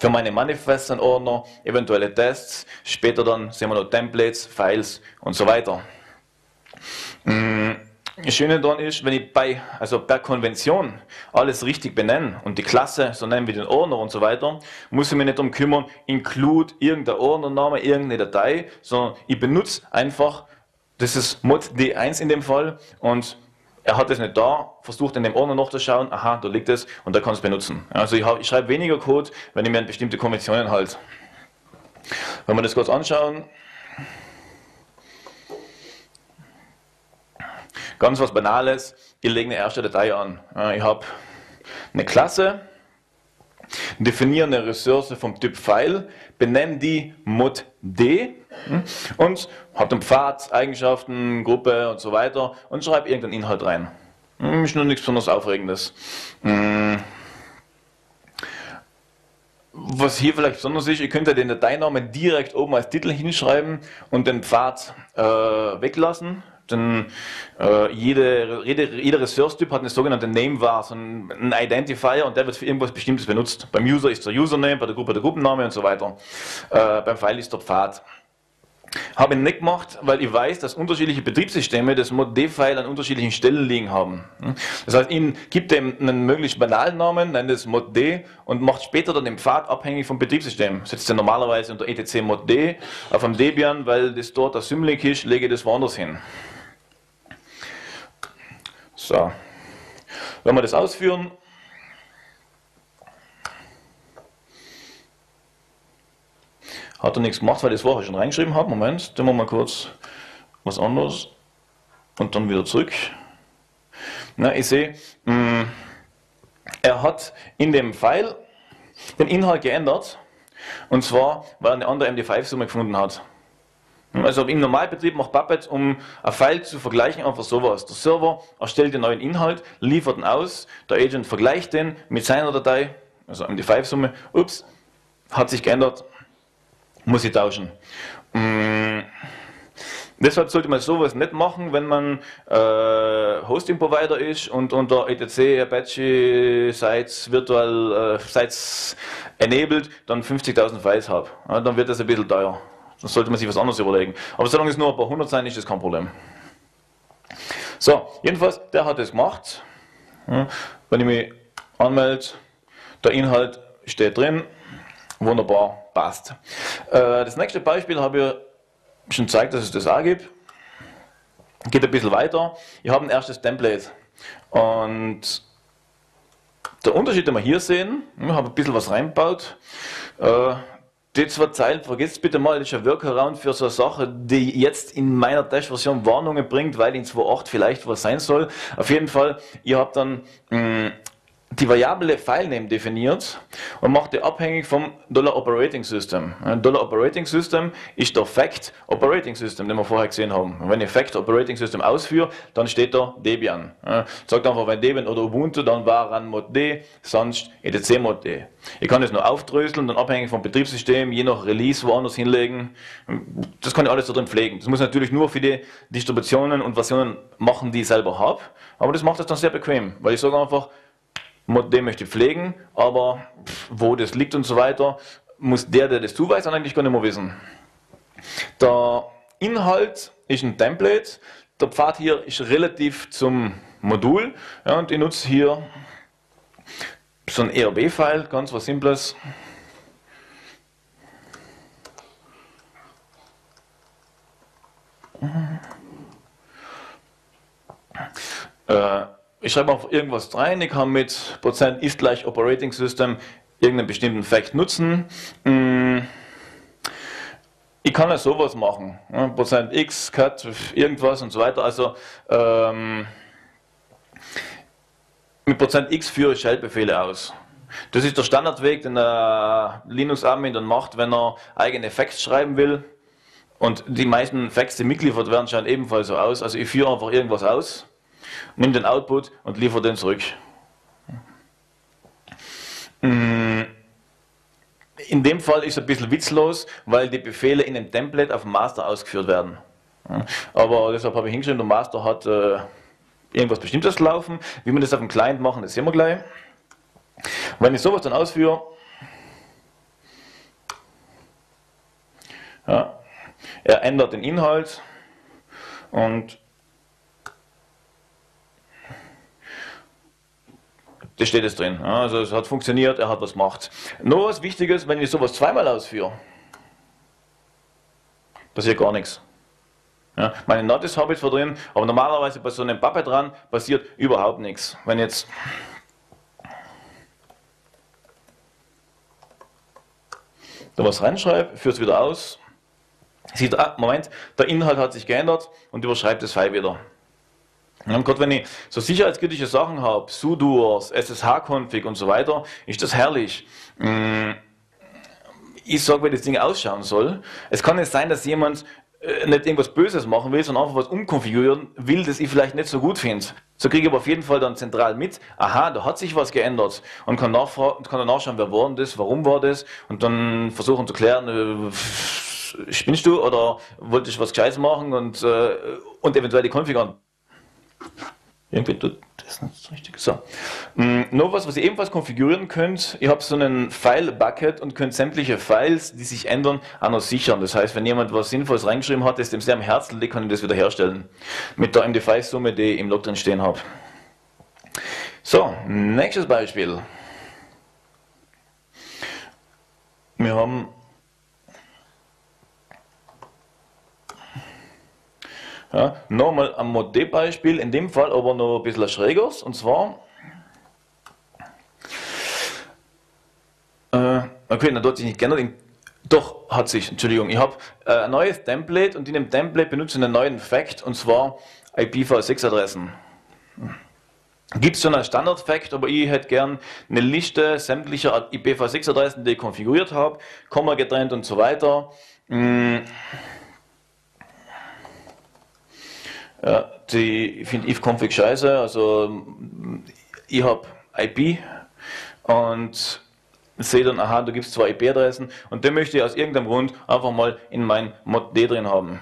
für meine Manifests einen Ordner, eventuelle Tests, später dann sehen wir noch Templates, Files und so weiter. Das Schöne daran ist, wenn ich bei, also per Konvention alles richtig benenne und die Klasse, so nennen wir den Ordner und so weiter, muss ich mich nicht darum kümmern, include irgendein Ordnername, irgendeine Datei, sondern ich benutze einfach, das ist Mod D eins in dem Fall, und er hat es nicht da, versucht in dem Ordner nachzuschauen, aha, da liegt es und da kann es benutzen. Also ich, ich schreibe weniger Code, wenn ich mir an bestimmte Konventionen halte. Wenn wir das kurz anschauen, ganz was Banales, ich lege eine erste Datei an. Ich habe eine Klasse, definiere eine Ressource vom Typ File, benenne die Mod D und habe den Pfad, Eigenschaften, Gruppe und so weiter und schreibe irgendeinen Inhalt rein. Ist nur nichts besonders Aufregendes. Was hier vielleicht besonders ist, ihr könnt ja den Dateinamen direkt oben als Titel hinschreiben und den Pfad äh, weglassen. Denn äh, jeder jede, jede Ressource-Typ hat eine sogenannte Name-Var, einen Identifier, und der wird für irgendwas Bestimmtes benutzt. Beim User ist der Username, bei der Gruppe der Gruppenname und so weiter. Äh, beim File ist der Pfad. Habe ich nicht gemacht, weil ich weiß, dass unterschiedliche Betriebssysteme das Mod-D-File an unterschiedlichen Stellen liegen haben. Das heißt, ihnen gibt dem einen möglichst banalen Namen, nennt es Mod-D und macht später dann den Pfad abhängig vom Betriebssystem. Setzt er normalerweise unter etc Mod-D auf einem Debian, weil das dort das Symlink ist, lege ich das woanders hin. So, wenn wir das ausführen, hat er nichts gemacht, weil ich das vorher schon reingeschrieben habe. Moment, tun wir mal kurz was anderes und dann wieder zurück. Na, ich sehe, mh, er hat in dem File den Inhalt geändert, und zwar, weil er eine andere M D fünf Summe gefunden hat. Also im Normalbetrieb macht Puppet, um ein File zu vergleichen, einfach sowas. Der Server erstellt den neuen Inhalt, liefert ihn aus, der Agent vergleicht den mit seiner Datei, also M D fünf Summe, ups, hat sich geändert, muss ich tauschen. Mmh. Deshalb sollte man sowas nicht machen, wenn man äh, Hosting-Provider ist und unter etc Apache Sites virtual äh, Sites enabled dann fünfzigtausend Files habe. Ja, dann wird das ein bisschen teuer. Dann sollte man sich was anderes überlegen. Aber solange es nur ein paar hundert sein, ist das kein Problem. So, jedenfalls, der hat es gemacht. Wenn ich mich anmelde, der Inhalt steht drin. Wunderbar, passt. Das nächste Beispiel habe ich schon gezeigt, dass es das auch gibt. Geht ein bisschen weiter. Ich habe ein erstes Template. Und der Unterschied, den wir hier sehen, ich habe ein bisschen was reingebaut. Die zwei Zeilen, vergesst bitte mal, das ist ein Workaround für so eine Sache, die jetzt in meiner Testversion Warnungen bringt, weil in zwei Punkt acht vielleicht was sein soll. Auf jeden Fall, ihr habt dann mh, die Variable FileName definiert und macht die abhängig vom $OperatingSystem. $OperatingSystem ist der Fact Operating System, den wir vorher gesehen haben. Und wenn ich Fact Operating System ausführe, dann steht da Debian. Sagt einfach, wenn Debian oder Ubuntu, dann war ran Mod D, sonst etc Mod D. Ich kann das nur aufdröseln, dann abhängig vom Betriebssystem, je nach Release woanders hinlegen. Das kann ich alles da drin pflegen. Das muss ich natürlich nur für die Distributionen und Versionen machen, die ich selber habe. Aber das macht das dann sehr bequem, weil ich sage einfach, Mod D möchte ich pflegen, aber wo das liegt und so weiter, muss der, der das zuweist, eigentlich gar nicht mehr wissen. Der Inhalt ist ein Template, der Pfad hier ist relativ zum Modul, ja, und ich nutze hier so ein E R B-File, ganz was Simples. Äh, Ich schreibe auf irgendwas rein, ich kann mit Prozent ist gleich Operating System irgendeinen bestimmten Fact nutzen. Ich kann ja sowas machen, Prozent X, Cut, irgendwas und so weiter. Also ähm, mit Prozent X führe ich Shell-Befehle aus. Das ist der Standardweg, den der Linux-Admin dann macht, wenn er eigene Facts schreiben will. Und die meisten Facts, die mitgeliefert werden, schauen ebenfalls so aus. Also ich führe einfach irgendwas aus, nehme den Output und liefere den zurück. In dem Fall ist es ein bisschen witzlos, weil die Befehle in dem Template auf dem Master ausgeführt werden. Aber deshalb habe ich hingeschrieben, der Master hat äh, irgendwas Bestimmtes laufen. Wie wir das auf dem Client machen, das sehen wir gleich. Wenn ich sowas dann ausführe, ja, er ändert den Inhalt und das steht es drin. Also es hat funktioniert, er hat was gemacht. Nur was Wichtiges, wenn ich sowas zweimal ausführe, passiert gar nichts. Ja, meine Notice habe ich zwar drin, aber normalerweise bei so einem Puppet dran passiert überhaupt nichts. Wenn jetzt da was reinschreibe, führe es wieder aus, sieht, ah, Moment, der Inhalt hat sich geändert und überschreibt das File wieder. Ja, Gott, wenn ich so sicherheitskritische Sachen habe, Sudurs, S S H-Config und so weiter, ist das herrlich. Ich sage, wie das Ding ausschauen soll. Es kann nicht sein, dass jemand nicht irgendwas Böses machen will, sondern einfach was umkonfigurieren will, das ich vielleicht nicht so gut finde. So kriege ich aber auf jeden Fall dann zentral mit, aha, da hat sich was geändert und kann, nachfragen, kann dann nachschauen, wer war denn das, warum war das und dann versuchen zu klären, äh, spinnst du oder wollte ich was Gescheites machen und, äh, und eventuell die Config an. Irgendwie tut das nicht richtig. So. Ähm, noch was, was ihr ebenfalls konfigurieren könnt, ihr habt so einen File-Bucket und könnt sämtliche Files, die sich ändern, auch noch sichern. Das heißt, wenn jemand was Sinnvolles reingeschrieben hat, das dem sehr am Herzen liegt, kann ich das wieder herstellen. Mit der M D fünf-Summe, die ich im Log drin stehen habe. So, nächstes Beispiel. Wir haben ja, nochmal ein Mod D Beispiel, in dem Fall aber noch ein bisschen schrägeres, und zwar äh, okay, na, dort sich nicht geändert, doch hat sich, Entschuldigung, ich habe äh, ein neues Template und in dem Template benutze ich einen neuen Fact und zwar I P v sechs Adressen. Gibt es schon als Standard-Fact, aber ich hätte gern eine Liste sämtlicher I P v sechs Adressen, die ich konfiguriert habe, Komma getrennt und so weiter. Mmh. Ja, die, ich finde ifconfig scheiße, also ich habe I P und sehe dann, aha, da gibt es zwei I P-Adressen und den möchte ich aus irgendeinem Grund einfach mal in mein Mod D drin haben.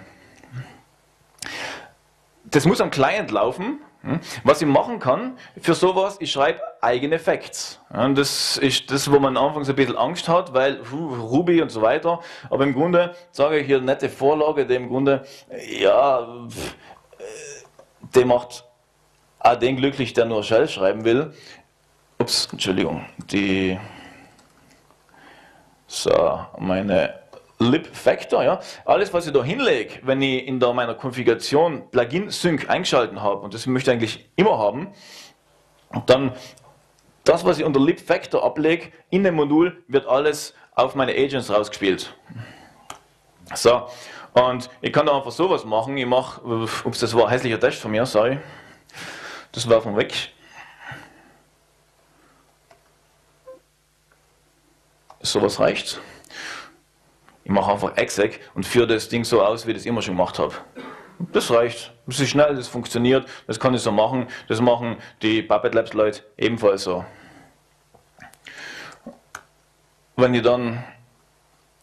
Das muss am Client laufen. Was ich machen kann für sowas, ich schreibe eigene Facts. Das ist das, wo man anfangs ein bisschen Angst hat, weil Ruby und so weiter, aber im Grunde sage ich hier eine nette Vorlage, die im Grunde, ja, der macht auch den glücklich, der nur Shell schreiben will. Ups, Entschuldigung. Die so, meine Lib Factor, ja. Alles, was ich da hinlege, wenn ich in der, meiner Konfiguration Plugin Sync eingeschalten habe, und das möchte ich eigentlich immer haben, dann das, was ich unter Lib Factor ablege, in dem Modul, wird alles auf meine Agents rausgespielt. So. Und ich kann da einfach sowas machen, ich mache, ups, das war ein hässlicher Test von mir, sorry, das war von weg. Sowas reicht. Ich mache einfach exec und führe das Ding so aus, wie ich das immer schon gemacht habe. Das reicht, das ist schnell, das funktioniert, das kann ich so machen, das machen die Puppet Labs Leute ebenfalls so. Wenn ich dann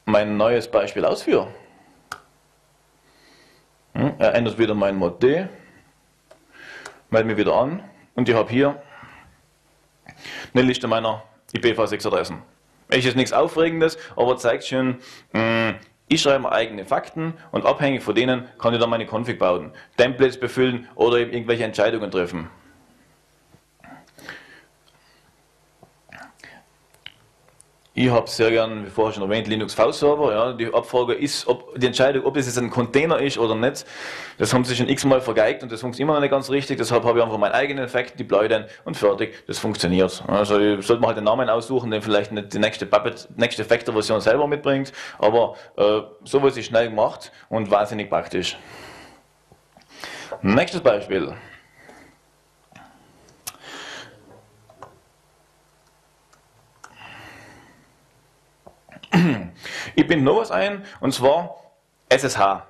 mein neues Beispiel ausführe, er ändert wieder mein Mod D, melde mich wieder an und ich habe hier eine Liste meiner I P v sechs Adressen. Es ist nichts Aufregendes, aber zeigt schön, ich schreibe mir eigene Fakten und abhängig von denen kann ich dann meine Config bauen, Templates befüllen oder eben irgendwelche Entscheidungen treffen. Ich habe sehr gern, wie vorher schon erwähnt, Linux V-Server. Ja, die Abfrage ist, ob die Entscheidung, ob das jetzt ein Container ist oder nicht, das haben sie schon x-mal vergeigt und das funktioniert immer noch nicht ganz richtig. Deshalb habe ich einfach meinen eigenen Effekt, deploy den und fertig, das funktioniert. Also ich sollte mir halt den Namen aussuchen, den vielleicht nicht die nächste Puppet, nächste Factor-Version selber mitbringt, aber äh, sowas ist schnell gemacht und wahnsinnig praktisch. Nächstes Beispiel. Ich bin Neues ein, und zwar S S H.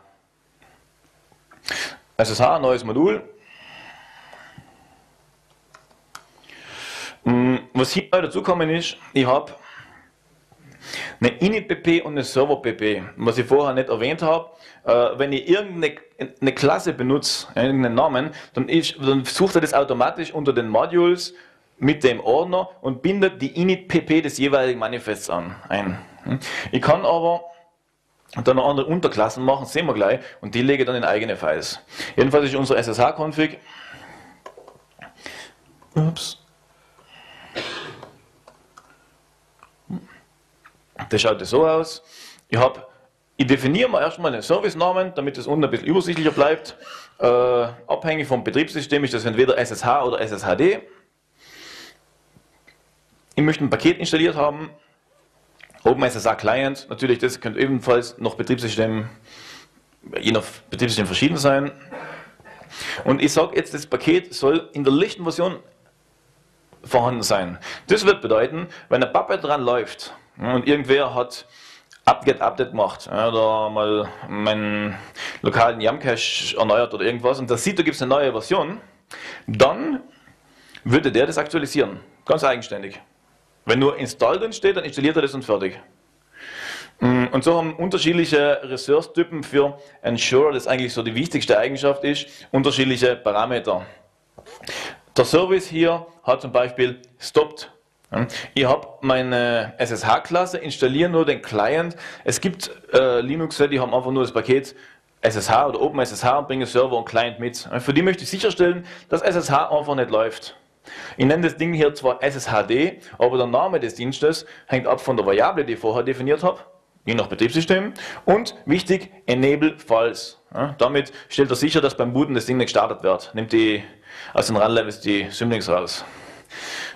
S S H, neues Modul. Was hier neu dazugekommen ist, ich habe eine Init-P P und eine Server-P P, was ich vorher nicht erwähnt habe. Äh, wenn ich irgendeine Klasse benutze, irgendeinen Namen, dann, ist, dann sucht er das automatisch unter den Modules mit dem Ordner und bindet die Init-P P des jeweiligen Manifests an, ein. Ich kann aber dann noch andere Unterklassen machen, sehen wir gleich, und die lege ich dann in eigene Files. Jedenfalls ist unsere S S H-Config. Ups. Das schaut so aus. Ich, hab, ich definiere mal erstmal den Service-Namen, damit es unten ein bisschen übersichtlicher bleibt. Äh, abhängig vom Betriebssystem ist das entweder S S H oder S S H D. Ich möchte ein Paket installiert haben. Oben S S H Client. Natürlich, das könnte ebenfalls noch Betriebssystem, je nach Betriebssystem verschieden sein. Und ich sage jetzt, das Paket soll in der letzten Version vorhanden sein. Das wird bedeuten, wenn eine Puppet dran läuft, und irgendwer hat Apt-Get Update gemacht oder mal meinen lokalen YAM-Cache erneuert oder irgendwas und da sieht, da gibt es eine neue Version, dann würde der das aktualisieren, ganz eigenständig. Wenn nur Install drin steht, dann installiert er das und fertig. Und so haben unterschiedliche Ressource-Typen für Ensurer, das eigentlich so die wichtigste Eigenschaft ist, unterschiedliche Parameter. Der Service hier hat zum Beispiel stopped. Ich habe meine S S H-Klasse, installiere nur den Client. Es gibt äh, Linuxer, die haben einfach nur das Paket S S H oder OpenSSH und bringen Server und Client mit. Für die möchte ich sicherstellen, dass S S H einfach nicht läuft. Ich nenne das Ding hier zwar S S H D, aber der Name des Dienstes hängt ab von der Variable, die ich vorher definiert habe, je nach Betriebssystem. Und wichtig, Enable False. Ja, damit stellt er sicher, dass beim Booten das Ding nicht gestartet wird. Nimmt die aus den Run-Levels die Symlinks raus.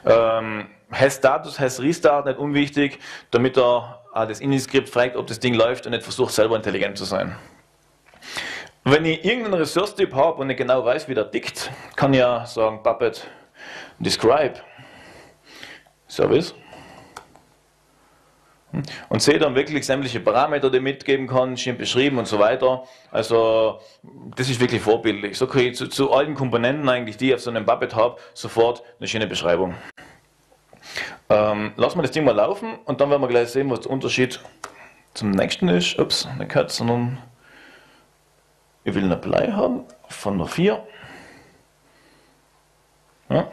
Ähm, Has Status, Has Restart, nicht unwichtig, damit er ah, das Init-Skript fragt, ob das Ding läuft und nicht versucht, selber intelligent zu sein. Wenn ich irgendeinen Ressource-Typ habe und nicht genau weiß, wie der tickt, kann ich ja sagen, Puppet Describe Service und sehe dann wirklich sämtliche Parameter, die ich mitgeben kann, schön beschrieben und so weiter. Also das ist wirklich vorbildlich. So kriege ich zu, zu allen Komponenten eigentlich, die ich auf so einem Puppet habe, sofort eine schöne Beschreibung. Ähm, lassen wir das Ding mal laufen und dann werden wir gleich sehen, was der Unterschied zum nächsten ist. Ups, nicht Cut, sondern ich will eine Play haben von der vier. Ja.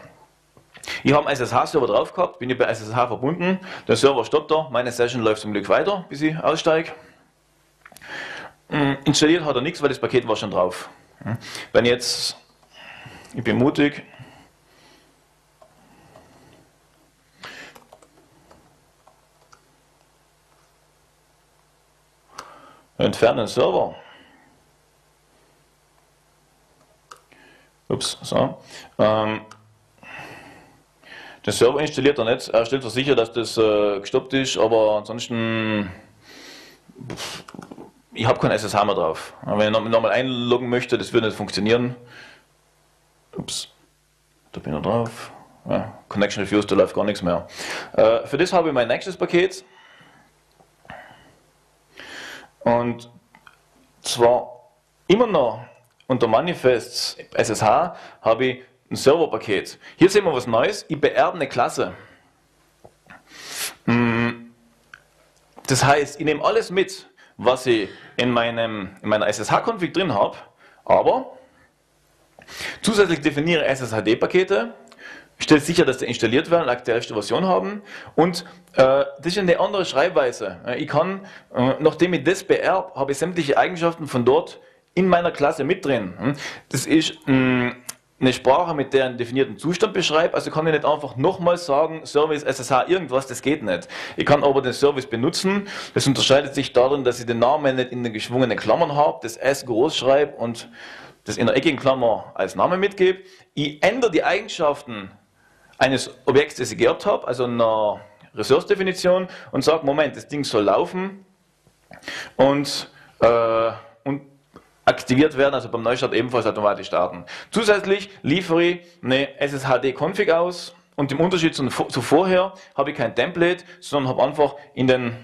Ich habe einen S S H-Server drauf gehabt, bin ich bei S S H verbunden. Der Server stoppt da, meine Session läuft zum Glück weiter, bis ich aussteige. Installiert hat er nichts, weil das Paket war schon drauf. Wenn ich jetzt, ich bin mutig, entfernen Server. Ups, so. Ähm, den Server installiert er nicht. Er stellt sicher, dass das äh, gestoppt ist, aber ansonsten pff, ich habe kein S S H mehr drauf. Wenn ich nochmal noch einloggen möchte, das würde nicht funktionieren. Ups, da bin ich drauf. Ja, Connection Refused, da läuft gar nichts mehr. Äh, für das habe ich mein nächstes Paket. Und zwar immer noch unter Manifests S S H habe ich ein Serverpaket. Hier sehen wir was Neues. Ich beerbe eine Klasse. Das heißt, ich nehme alles mit, was ich in, meinem, in meiner S S H-Config drin habe, aber zusätzlich definiere S S H D-Pakete, stelle sicher, dass die installiert werden, aktuellste Version haben und äh, das ist eine andere Schreibweise. Ich kann, äh, nachdem ich das beerbe, habe ich sämtliche Eigenschaften von dort in meiner Klasse mit drin. Das ist mh, eine Sprache, mit der einen definierten Zustand beschreibt, also kann ich nicht einfach nochmal sagen, Service, S S H, irgendwas, das geht nicht. Ich kann aber den Service benutzen, das unterscheidet sich darin, dass ich den Namen nicht in den geschwungenen Klammern habe, das S groß schreibe und das in der eckigen Klammer als Name mitgebe. Ich ändere die Eigenschaften eines Objekts, das ich geerbt habe, also einer Ressource-Definition und sage, Moment, das Ding soll laufen und, äh, und aktiviert werden, also beim Neustart ebenfalls automatisch starten. Zusätzlich liefere ich eine S S H D-Config aus und im Unterschied zu, zu vorher habe ich kein Template, sondern habe einfach in den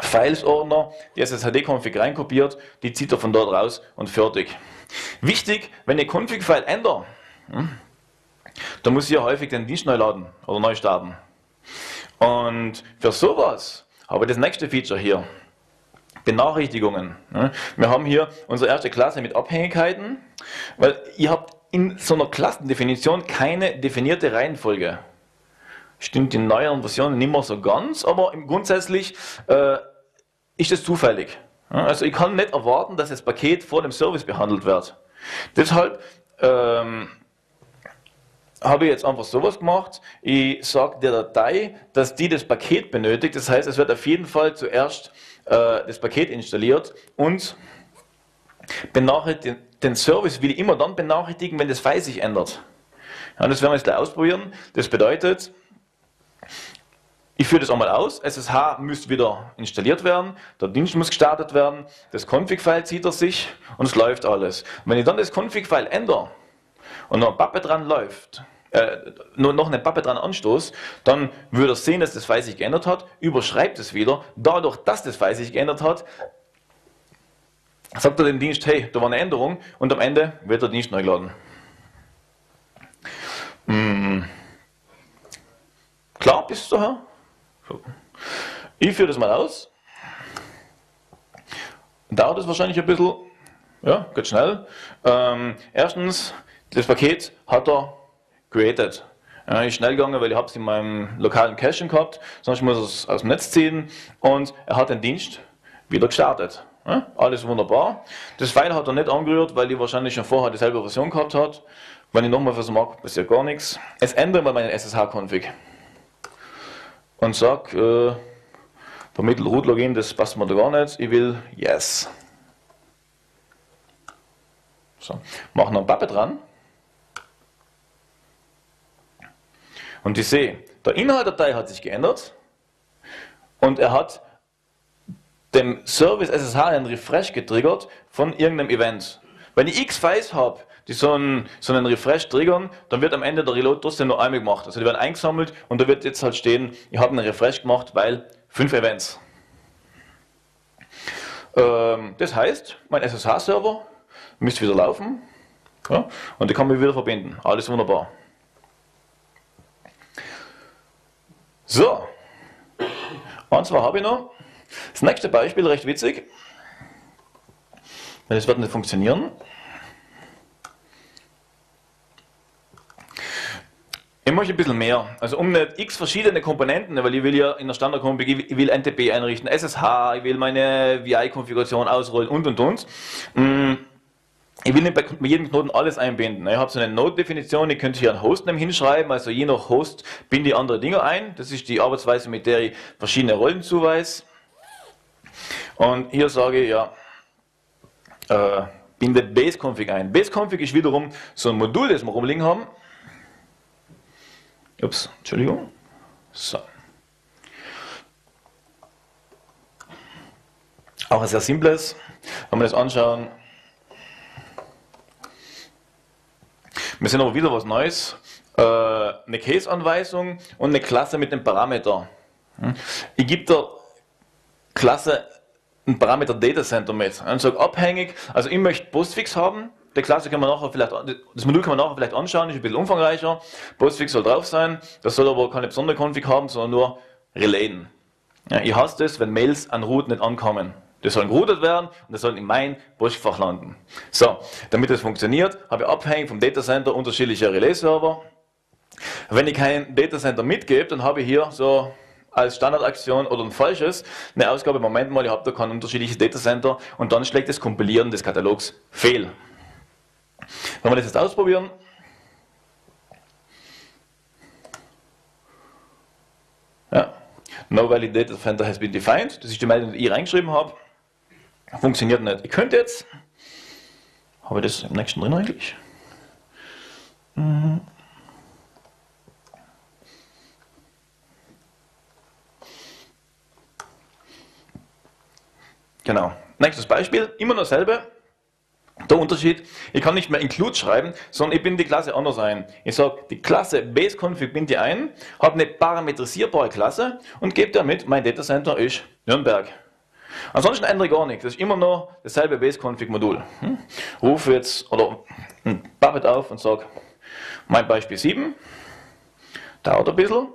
Files-Ordner, die S S H D-Config reinkopiert, die zieht er von dort raus und fertig. Wichtig, wenn ihr Config-File ändert, dann muss ihr häufig den Dienst neu laden oder neu starten. Und für sowas habe ich das nächste Feature hier. Benachrichtigungen. Wir haben hier unsere erste Klasse mit Abhängigkeiten, weil ihr habt in so einer Klassendefinition keine definierte Reihenfolge. Stimmt in neueren Versionen nicht mehr so ganz, aber grundsätzlich äh, ist es zufällig. Also ich kann nicht erwarten, dass das Paket vor dem Service behandelt wird. Deshalb ähm, habe ich jetzt einfach sowas gemacht. Ich sage der Datei, dass die das Paket benötigt. Das heißt, es wird auf jeden Fall zuerst äh, das Paket installiert und benachrichtigt. Den Service will ich immer dann benachrichtigen, wenn das File sich ändert. Ja, das werden wir jetzt gleich ausprobieren. Das bedeutet, ich führe das einmal aus, S S H muss wieder installiert werden, der Dienst muss gestartet werden, das Config-File zieht er sich und es läuft alles. Und wenn ich dann das Config-File ändere und noch eine Pappe dran läuft, äh, noch eine Pappe dran anstoße, dann würde er sehen, dass das File sich geändert hat, überschreibt es wieder, dadurch, dass das File sich geändert hat, sagt er dem Dienst, hey, da war eine Änderung, und am Ende wird der Dienst neu geladen. Hm. Klar, bis daher. Ich führe das mal aus. Dauert es wahrscheinlich ein bisschen. Ja, geht schnell. Ähm, erstens, das Paket hat er created. Ja, ich bin schnell gegangen, weil ich habe es in meinem lokalen Caching gehabt, sonst muss ich es aus dem Netz ziehen, und er hat den Dienst wieder gestartet. Alles wunderbar. Das File hat er nicht angerührt, weil die wahrscheinlich schon vorher dieselbe Version gehabt hat. Wenn ich nochmal versuche, passiert gar nichts. Jetzt ändere mal meine S S H-Config und sage, äh, vermittel Root-Login, das passt mir da gar nicht. Ich will Yes. So. Mache noch ein Puppet dran. Und ich sehe, der Inhalt der Datei hat sich geändert und er hat dem Service S S H einen Refresh getriggert von irgendeinem Event. Wenn ich x Files habe, die so einen, so einen Refresh triggern, dann wird am Ende der Reload trotzdem nur einmal gemacht. Also die werden eingesammelt und da wird jetzt halt stehen, ich habe einen Refresh gemacht, weil fünf Events. Ähm, das heißt, mein S S H-Server müsste wieder laufen, ja, und ich kann mich wieder verbinden. Alles wunderbar. So, und zwar habe ich noch das nächste Beispiel, recht witzig, weil das wird nicht funktionieren. Ich möchte ein bisschen mehr, also um nicht x verschiedene Komponenten, weil ich will ja in der Standard-Config, ich will N T P einrichten, S S H, ich will meine V I-Konfiguration ausrollen und und und. Ich will nicht bei jedem Knoten alles einbinden. Ich habe so eine Node-Definition, ich könnte hier einen Hostname hinschreiben, also je nach Host binde ich andere Dinge ein. Das ist die Arbeitsweise, mit der ich verschiedene Rollen zuweise. Und hier sage ich, ja, äh, binde Base-Config ein. Base-Config ist wiederum so ein Modul, das wir rumliegen haben. Ups, Entschuldigung. So. Auch ein sehr simples. Wenn wir das anschauen. Wir sehen aber wieder was Neues. Äh, eine Case-Anweisung und eine Klasse mit einem Parameter. Ich gebe da Klasse ein Parameter Data Center mit und sage abhängig, also ich möchte Postfix haben, der Klasse kann man nachher vielleicht, das Modul kann man nachher vielleicht anschauen, ist ein bisschen umfangreicher, Postfix soll drauf sein, das soll aber keine besondere Config haben, sondern nur relayen. Ja, ich hasse das, wenn Mails an Root nicht ankommen. Die sollen geroutet werden und die sollen in mein Postfach landen. So, damit das funktioniert, habe ich abhängig vom Data Center unterschiedliche Relay-Server. Wenn ich kein Data Center mitgebe, dann habe ich hier so als Standardaktion oder ein falsches, eine Ausgabe, Moment mal, ich habe da kein unterschiedliches Datacenter und dann schlägt das Kompilieren des Katalogs fehl. Wenn wir das jetzt ausprobieren, ja. No valid data center has been defined, das ist die Meldung, die ich reingeschrieben habe, funktioniert nicht. Ich könnte jetzt, habe ich das im nächsten drin eigentlich? Mhm. Genau. Nächstes Beispiel, immer dasselbe. Der Unterschied, ich kann nicht mehr include schreiben, sondern ich binde die Klasse anders ein. Ich sage, die Klasse baseConfig binde ich ein, habe eine parametrisierbare Klasse und gebe damit, mein Datacenter ist Nürnberg. Ansonsten ändere ich gar nichts, das ist immer noch dasselbe baseConfig-Modul. Hm? Rufe jetzt oder ein Puppet auf und sage, mein Beispiel sieben, dauert ein bisschen.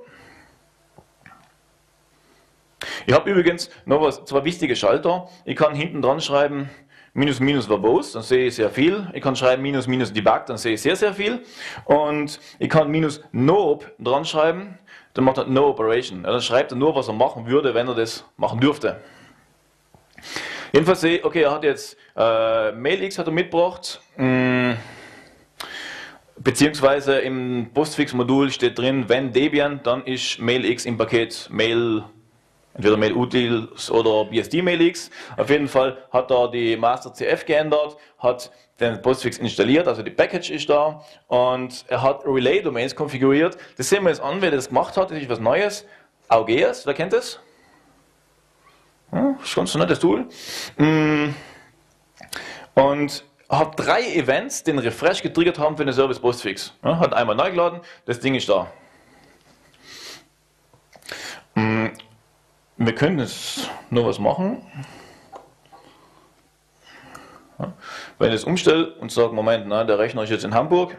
Ich habe übrigens noch was, zwei wichtige Schalter. Ich kann hinten dran schreiben, minus minus verbose, dann sehe ich sehr viel. Ich kann schreiben minus minus debug, dann sehe ich sehr, sehr viel. Und ich kann minus nope dran schreiben, dann macht er no operation. Dann schreibt er nur, was er machen würde, wenn er das machen dürfte. Jedenfalls sehe ich, okay, er hat jetzt äh, MailX hat er mitgebracht, mh, beziehungsweise im Postfix-Modul steht drin, wenn Debian, dann ist MailX im Paket Mail. Entweder MailUtils oder B S D-MailX. Auf jeden Fall hat da die Master C F geändert, hat den Postfix installiert, also die Package ist da und er hat Relay-Domains konfiguriert. Das sehen wir jetzt an, wer das gemacht hat, das ist was Neues. Augeas, wer kennt das? Hm, ist ganz ein nettes Tool. Und hat drei Events, den Refresh getriggert haben für den Service Postfix. Hat einmal neu geladen, das Ding ist da. Wir können jetzt noch was machen. Wenn ich es umstelle und sage, Moment, na, der Rechner ist jetzt in Hamburg.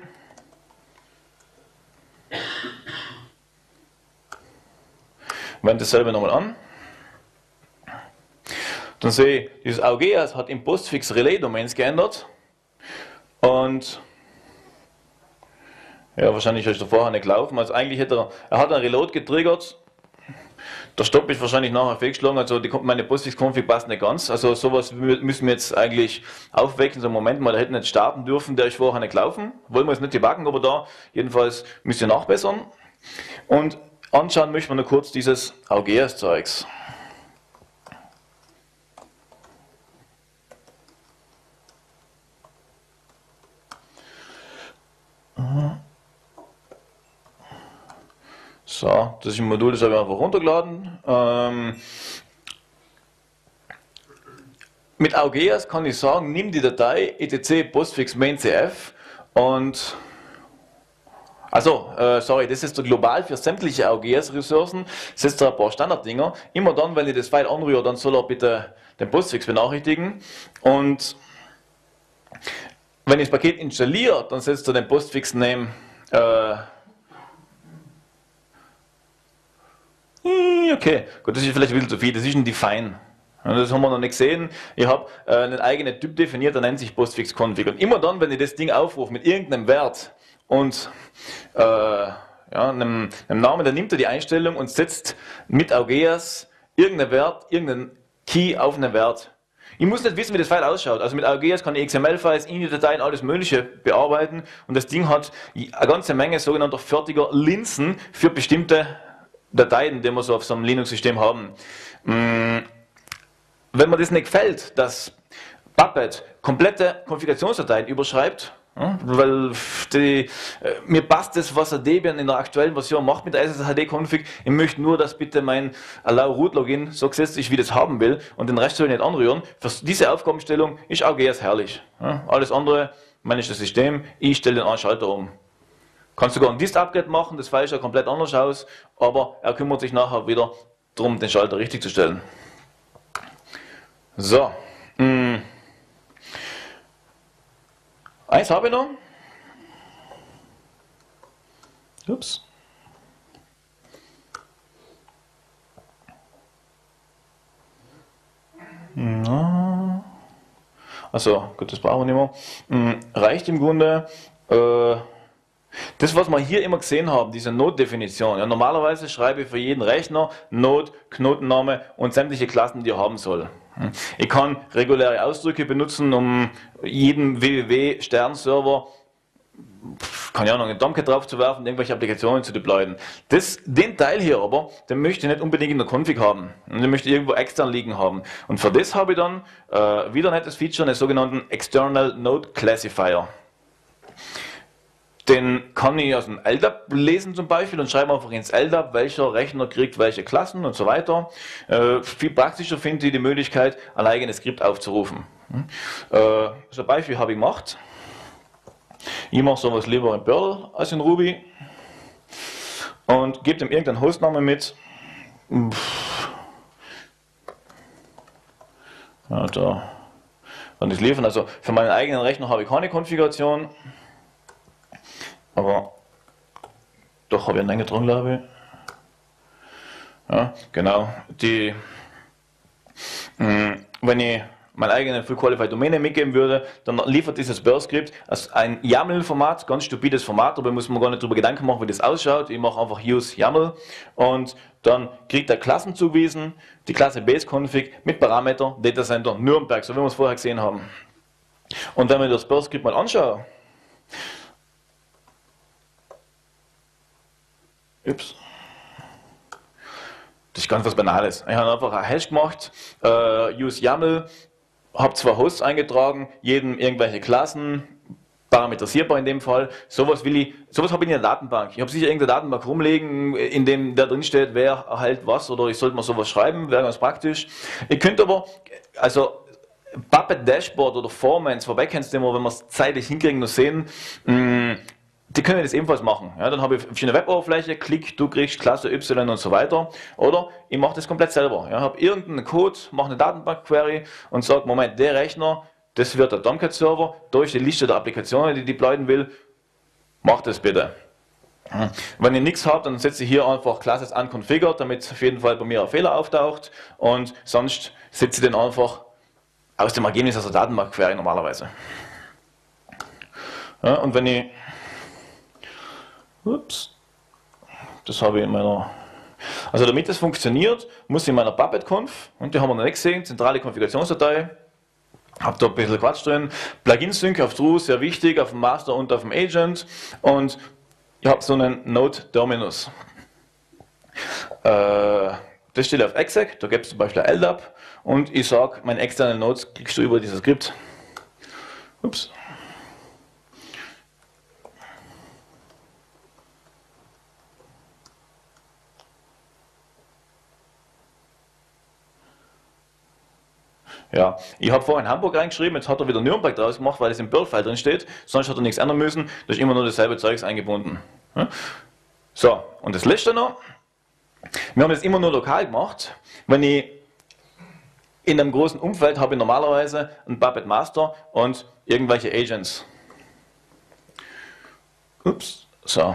Wende dasselbe nochmal an. Dann sehe ich, dieses Augeas hat im Postfix Relay-Domains geändert. Und ja, wahrscheinlich ist er vorher nicht gelaufen. Also eigentlich hätte er, er hat einen Reload getriggert. Der Stopp ist wahrscheinlich nachher fehlgeschlagen, also die, meine Postfix-Config passt nicht ganz. Also sowas müssen wir jetzt eigentlich aufwecken. So, Moment mal, der hätte nicht starten dürfen, der ist vorher nicht gelaufen. Wollen wir jetzt nicht debuggen, aber da jedenfalls müsst ihr nachbessern. Und anschauen möchten wir nur kurz dieses Augeas-Zeugs. So, das ist ein Modul, das habe ich einfach runtergeladen. Ähm, mit Augeas kann ich sagen, nimm die Datei etc postfix maincf und also, äh, sorry, das ist der global für sämtliche Augeas-Ressourcen, das ist da ein paar Standarddinger. Immer dann, wenn ich das File anrühre, dann soll er bitte den Postfix benachrichtigen und wenn ich das Paket installiere, dann setzt er den Postfix-Name äh, okay, gut, das ist vielleicht ein bisschen zu viel, das ist ein Define. Das haben wir noch nicht gesehen. Ich habe einen eigenen Typ definiert, der nennt sich Postfix-Config. Und immer dann, wenn ich das Ding aufrufe mit irgendeinem Wert und äh, ja, einem, einem Namen, dann nimmt er die Einstellung und setzt mit Augeas irgendeinen Wert, irgendeinen Key auf einen Wert. Ich muss nicht wissen, wie das File ausschaut. Also mit Augeas kann ich X M L-Files, Init-Dateien, alles Mögliche bearbeiten. Und das Ding hat eine ganze Menge sogenannter fertiger Linsen für bestimmte Dateien, die wir so auf so einem Linux-System haben. Wenn mir das nicht gefällt, dass Puppet komplette Konfigurationsdateien überschreibt, weil die, mir passt das, was der Debian in der aktuellen Version macht mit der S S H D-Config, ich möchte nur, dass bitte mein Allow-Root-Login so gesetzt ist, wie ich das haben will und den Rest soll ich nicht anrühren. Für diese Aufgabenstellung ist Augeas herrlich. Alles andere manage das System, ich stelle den Anschalter um. Kannst sogar ein Dist-Upgrade machen, das File schaut komplett anders aus, aber er kümmert sich nachher wieder darum, den Schalter richtig zu stellen. So. Hm. Eins habe ich noch. Ups. Achso, gut, das brauchen wir nicht mehr. Hm, reicht im Grunde. Äh, Das, was wir hier immer gesehen haben, diese Node-Definition. Ja, normalerweise schreibe ich für jeden Rechner Node, Knotenname und sämtliche Klassen, die er haben soll. Ich kann reguläre Ausdrücke benutzen, um jeden W W W-Stern-Server, keine Ahnung, einen Dumpkit drauf zu werfen, irgendwelche Applikationen zu deployen. Das, den Teil hier aber, den möchte ich nicht unbedingt in der Config haben. Und den möchte ich irgendwo extern liegen haben. Und für das habe ich dann äh, wieder ein nettes Feature, einen sogenannten External Node Classifier. Den kann ich aus dem L D A P lesen zum Beispiel und schreibe einfach ins L D A P, welcher Rechner kriegt welche Klassen und so weiter. Äh, viel praktischer finde ich die Möglichkeit, ein eigenes Skript aufzurufen. Äh, so ein Beispiel habe ich gemacht. Ich mache sowas lieber in Perl als in Ruby und gebe dem irgendeinen Hostnamen mit. Ja, da kann ich liefern. Also für meinen eigenen Rechner habe ich keine Konfiguration. Aber doch habe ich einen eingetragen, glaube ich. Ja, genau. Die, mh, wenn ich meine eigene Full Qualified Domäne mitgeben würde, dann liefert dieses Perl-Skript als ein YAML-Format, ganz stupides Format, aber muss man gar nicht darüber Gedanken machen, wie das ausschaut. Ich mache einfach Use YAML und dann kriegt er Klassen zugewiesen, die Klasse Base-Config mit Parameter Data Center Nürnberg, so wie wir es vorher gesehen haben. Und wenn wir das Perl-Skript mal anschauen, Ups. Das ist ganz was Banales. Ich habe einfach ein Hash gemacht, äh, use YAML, habe zwei Hosts eingetragen, jedem irgendwelche Klassen, parametrisierbar in dem Fall. Sowas will ich, sowas habe ich in der Datenbank. Ich habe sicher irgendeine Datenbank rumlegen, in dem da drin steht, wer erhält was oder ich sollte mal sowas schreiben, wäre ganz praktisch. Ihr könnt aber, also Puppet Dashboard oder Formance für Backends-Demo, wenn wir es zeitlich hinkriegen, nur sehen, mh, die können das ebenfalls machen. Ja, dann habe ich eine Web-Oberfläche, klick, du kriegst Klasse Y und so weiter. Oder ich mache das komplett selber. Ich ja, habe irgendeinen Code, mache eine Datenbank-Query und sage, Moment, der Rechner, das wird der Tomcat-Server, da ist die Liste der Applikationen, die die deployen will, mach das bitte. Wenn ihr nichts habt, dann setze ich hier einfach Classes unconfigured, damit auf jeden Fall bei mir ein Fehler auftaucht. Und sonst setze ich den einfach aus dem Ergebnis aus der Datenbank-Query normalerweise. Ja, und wenn ich Ups, das habe ich in meiner. Also, damit das funktioniert, muss ich in meiner Puppet-Conf, und die haben wir noch nicht gesehen, zentrale Konfigurationsdatei, habe da ein bisschen Quatsch drin, Plugin-Sync auf True, sehr wichtig, auf dem Master und auf dem Agent, und ich habe so einen Node-Terminus. Äh, das steht auf exec, da gibt es zum Beispiel ein L D A P, und ich sage, meine externen Nodes kriegst du über dieses Skript. Ups. Ja, ich habe vorhin Hamburg reingeschrieben, jetzt hat er wieder Nürnberg draus gemacht, weil es im Perl-File drin steht, sonst hat er nichts ändern müssen, da ist immer nur dasselbe Zeugs eingebunden. Ja? So, und das letzte noch, wir haben das immer nur lokal gemacht, wenn ich in einem großen Umfeld habe ich normalerweise einen Puppet Master und irgendwelche Agents. Ups, so.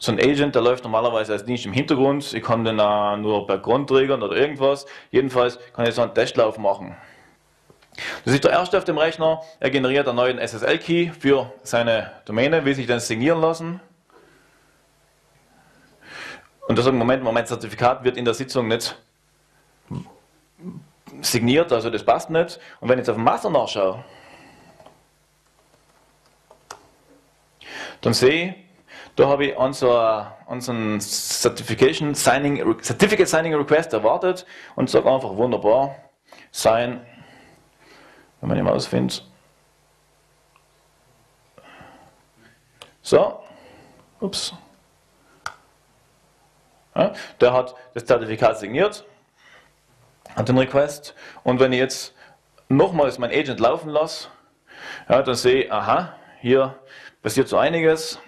So ein Agent, der läuft normalerweise als Dienst im Hintergrund, ich kann den uh, nur bei Grundträgern oder irgendwas, jedenfalls kann ich so einen Testlauf machen. Das ist der erste auf dem Rechner, er generiert einen neuen S S L-Key für seine Domäne, will sich dann signieren lassen. Und das sagt, Moment, Moment, das Zertifikat wird in der Sitzung nicht signiert, also das passt nicht. Und wenn ich jetzt auf den Master nachschaue, dann sehe ich, da habe ich unseren unser Certification Signing, Certificate Signing Request erwartet und sage einfach wunderbar, sign, wenn man die Maus findet. So, ups. Ja, der hat das Zertifikat signiert, hat den Request und wenn ich jetzt nochmals mein Agent laufen lasse, ja, dann sehe ich, aha, hier passiert so einiges.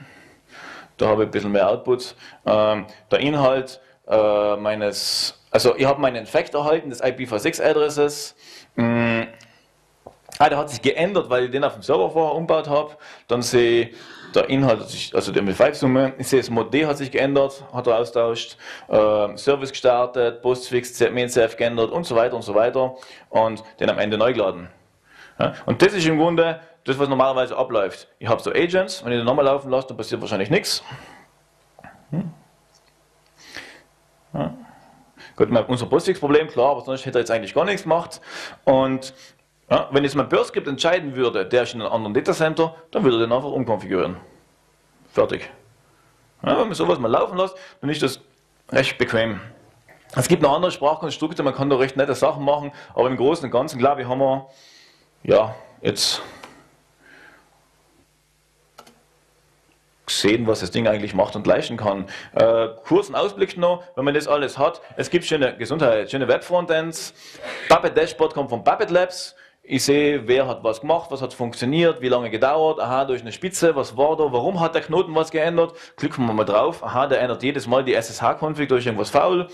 Da habe ich ein bisschen mehr Output. Ähm, der Inhalt äh, meines, also ich habe meinen Fact erhalten, des I P v sechs Adresses. Mm. Ah, der hat sich geändert, weil ich den auf dem Server vorher umgebaut habe. Dann sehe ich, der Inhalt, hat sich, also die M D fünf Summe, ich sehe, das Mod D hat sich geändert, hat er austauscht, äh, Service gestartet, Postfix, MainSafe geändert und so weiter und so weiter und den am Ende neu geladen. Ja? Und das ist im Grunde das, was normalerweise abläuft. Ich habe so Agents, wenn ich den nochmal laufen lasse, dann passiert wahrscheinlich nichts. Hm? Ja. Gut, wir haben unser Postfix-Problem, klar, aber sonst hätte er jetzt eigentlich gar nichts gemacht. Und ja, wenn jetzt mein Perl-Skript entscheiden würde, der ist in einem anderen Datacenter, dann würde er den einfach umkonfigurieren. Fertig. Ja, wenn man sowas mal laufen lässt, dann ist das recht bequem. Es gibt noch andere Sprachkonstrukte, man kann da recht nette Sachen machen, aber im Großen und Ganzen, glaube ich, haben wir, ja, jetzt gesehen, was das Ding eigentlich macht und leisten kann. Äh, kurzen Ausblick noch, wenn man das alles hat. Es gibt schöne Gesundheit, schöne Web-Frontends. Puppet Dashboard kommt von Puppet Labs. Ich sehe, wer hat was gemacht, was hat funktioniert, wie lange gedauert, aha, durch eine Spitze, was war da, warum hat der Knoten was geändert, klicken wir mal drauf, aha, der ändert jedes Mal die S S H-Config durch irgendwas faul.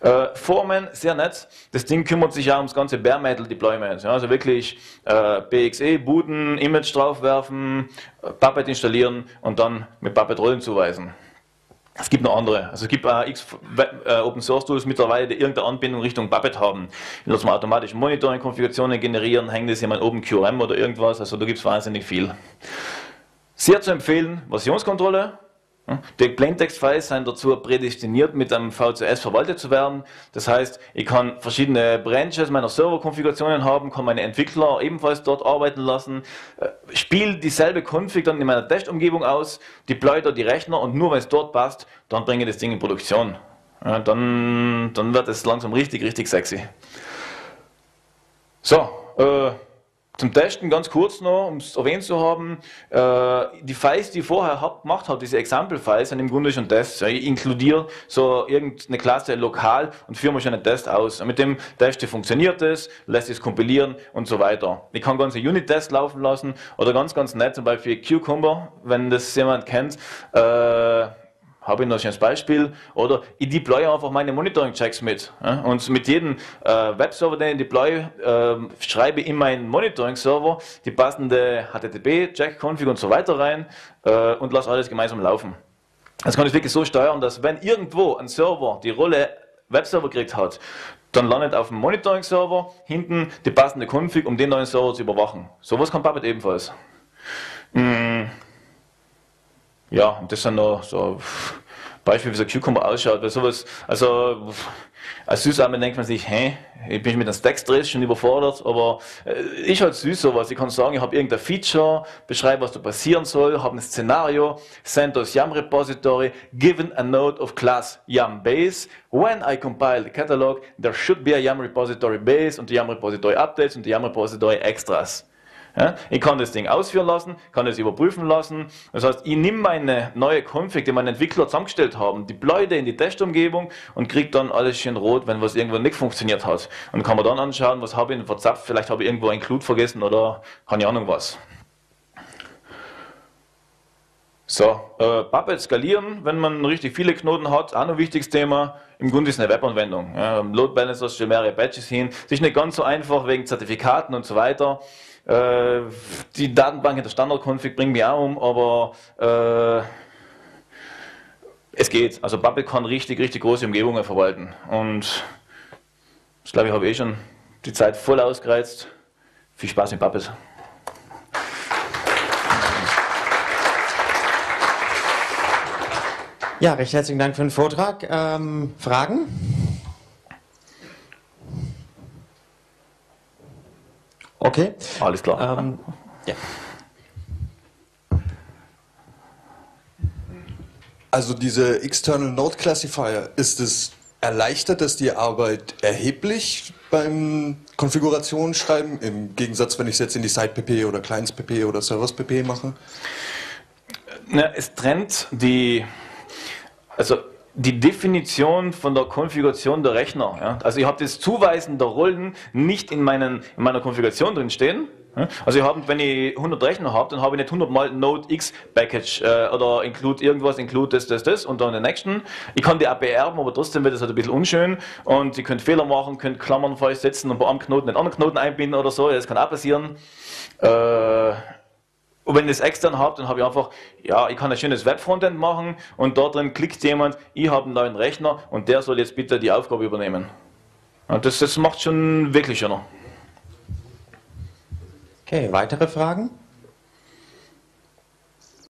Äh, Formen, sehr nett, das Ding kümmert sich ja ums ganze Bare Metal Deployment, ja, also wirklich äh, B X E booten, Image draufwerfen, äh, Puppet installieren und dann mit Puppet Rollen zuweisen. Es gibt noch andere, also es gibt äh, x äh, Open Source Tools mittlerweile, die irgendeine Anbindung Richtung Puppet haben. Lass mal automatisch Monitoring-Konfigurationen generieren, hängt das jemand oben Q R M oder irgendwas, also da gibt es wahnsinnig viel. Sehr zu empfehlen, Versionskontrolle. Die Plaintext-Files sind dazu prädestiniert, mit einem V C S verwaltet zu werden. Das heißt, ich kann verschiedene Branches meiner Server-Konfigurationen haben, kann meine Entwickler ebenfalls dort arbeiten lassen, spiele dieselbe Config dann in meiner Testumgebung aus, deploy da die Rechner und nur wenn es dort passt, dann bringe ich das Ding in Produktion. Ja, dann, dann wird es langsam richtig, richtig sexy. So, äh, zum Testen ganz kurz noch, um es erwähnt zu haben, äh, die Files, die ich vorher hab, gemacht habe, diese Example-Files, sind im Grunde schon Tests. Ja, ich inkludiere so irgendeine Klasse lokal und führe mir schon einen Test aus. Und mit dem Test funktioniert es, lässt es kompilieren und so weiter. Ich kann ganze Unit-Tests laufen lassen oder ganz, ganz nett, zum Beispiel Cucumber, wenn das jemand kennt. Äh, Habe ich noch ein schönes Beispiel, oder ich deploye einfach meine Monitoring-Checks mit. Ja? Und mit jedem äh, Webserver, den ich deploye, äh, schreibe ich in meinen Monitoring-Server die passende H T T P, Check-Config und so weiter rein äh, und lasse alles gemeinsam laufen. Das kann ich wirklich so steuern, dass wenn irgendwo ein Server die Rolle Webserver gekriegt hat, dann landet auf dem Monitoring-Server hinten die passende Config, um den neuen Server zu überwachen. Sowas kann Puppet ebenfalls. Mm. Ja, und das sind noch so Beispiele, wie so ein Cucumber ausschaut, weil sowas, also als Süßarme denkt man sich, hä, ich bin mit einem Stackstress schon überfordert, aber ich halt süß sowas, ich kann sagen, ich habe irgendein Feature, beschreibe, was da passieren soll, habe ein Szenario, send das YAML Repository, given a node of class YAM base, when I compile the catalog, there should be a YAML Repository base und die YAML Repository Updates und die YAML Repository Extras. Ja, ich kann das Ding ausführen lassen, kann es überprüfen lassen. Das heißt, ich nehme meine neue Config, die meine Entwickler zusammengestellt haben, deploye die in die Testumgebung und kriege dann alles schön rot, wenn was irgendwo nicht funktioniert hat. Und kann mir dann anschauen, was habe ich denn verzapft, vielleicht habe ich irgendwo ein Include vergessen oder keine Ahnung was. So, äh, Puppet skalieren, wenn man richtig viele Knoten hat, auch noch ein wichtiges Thema. Im Grunde ist es eine Webanwendung. Ja, Load Balancer, schon mehrere Patches hin. Es ist nicht ganz so einfach wegen Zertifikaten und so weiter. Äh, die Datenbank in der Standard-Config bringt mich auch um, aber äh, es geht. Also Puppet kann richtig, richtig große Umgebungen verwalten. Und ich glaube, ich habe eh schon die Zeit voll ausgereizt. Viel Spaß mit Puppet. Ja, recht herzlichen Dank für den Vortrag. Ähm, Fragen? Okay. Alles klar. Ähm, ja. Also diese External Node Classifier, ist es erleichtert, dass die Arbeit erheblich beim Konfigurationsschreiben, im Gegensatz, wenn ich es jetzt in die Site-P P oder Clients-P P oder Servers-P P mache? Na, es trennt die... Also die Definition von der Konfiguration der Rechner. Ja? Also ich habe das Zuweisen der Rollen nicht in, meinen, in meiner Konfiguration drin stehen. Ja? Also ich hab, wenn ich hundert Rechner habe, dann habe ich nicht hundert mal Node X Package äh, oder include irgendwas, include das, das, das und dann den nächsten. Ich kann die A P erben, aber trotzdem wird das halt ein bisschen unschön und ihr könnt Fehler machen, könnt Klammern falsch setzen und bei einem Knoten den anderen Knoten einbinden oder so. Das kann auch passieren. Äh, Und wenn ich das extern habe, dann habe ich einfach, ja, ich kann ein schönes Web-Frontend machen und dort drin klickt jemand, ich habe einen neuen Rechner und der soll jetzt bitte die Aufgabe übernehmen. Und das, das macht schon wirklich schöner. Okay, weitere Fragen?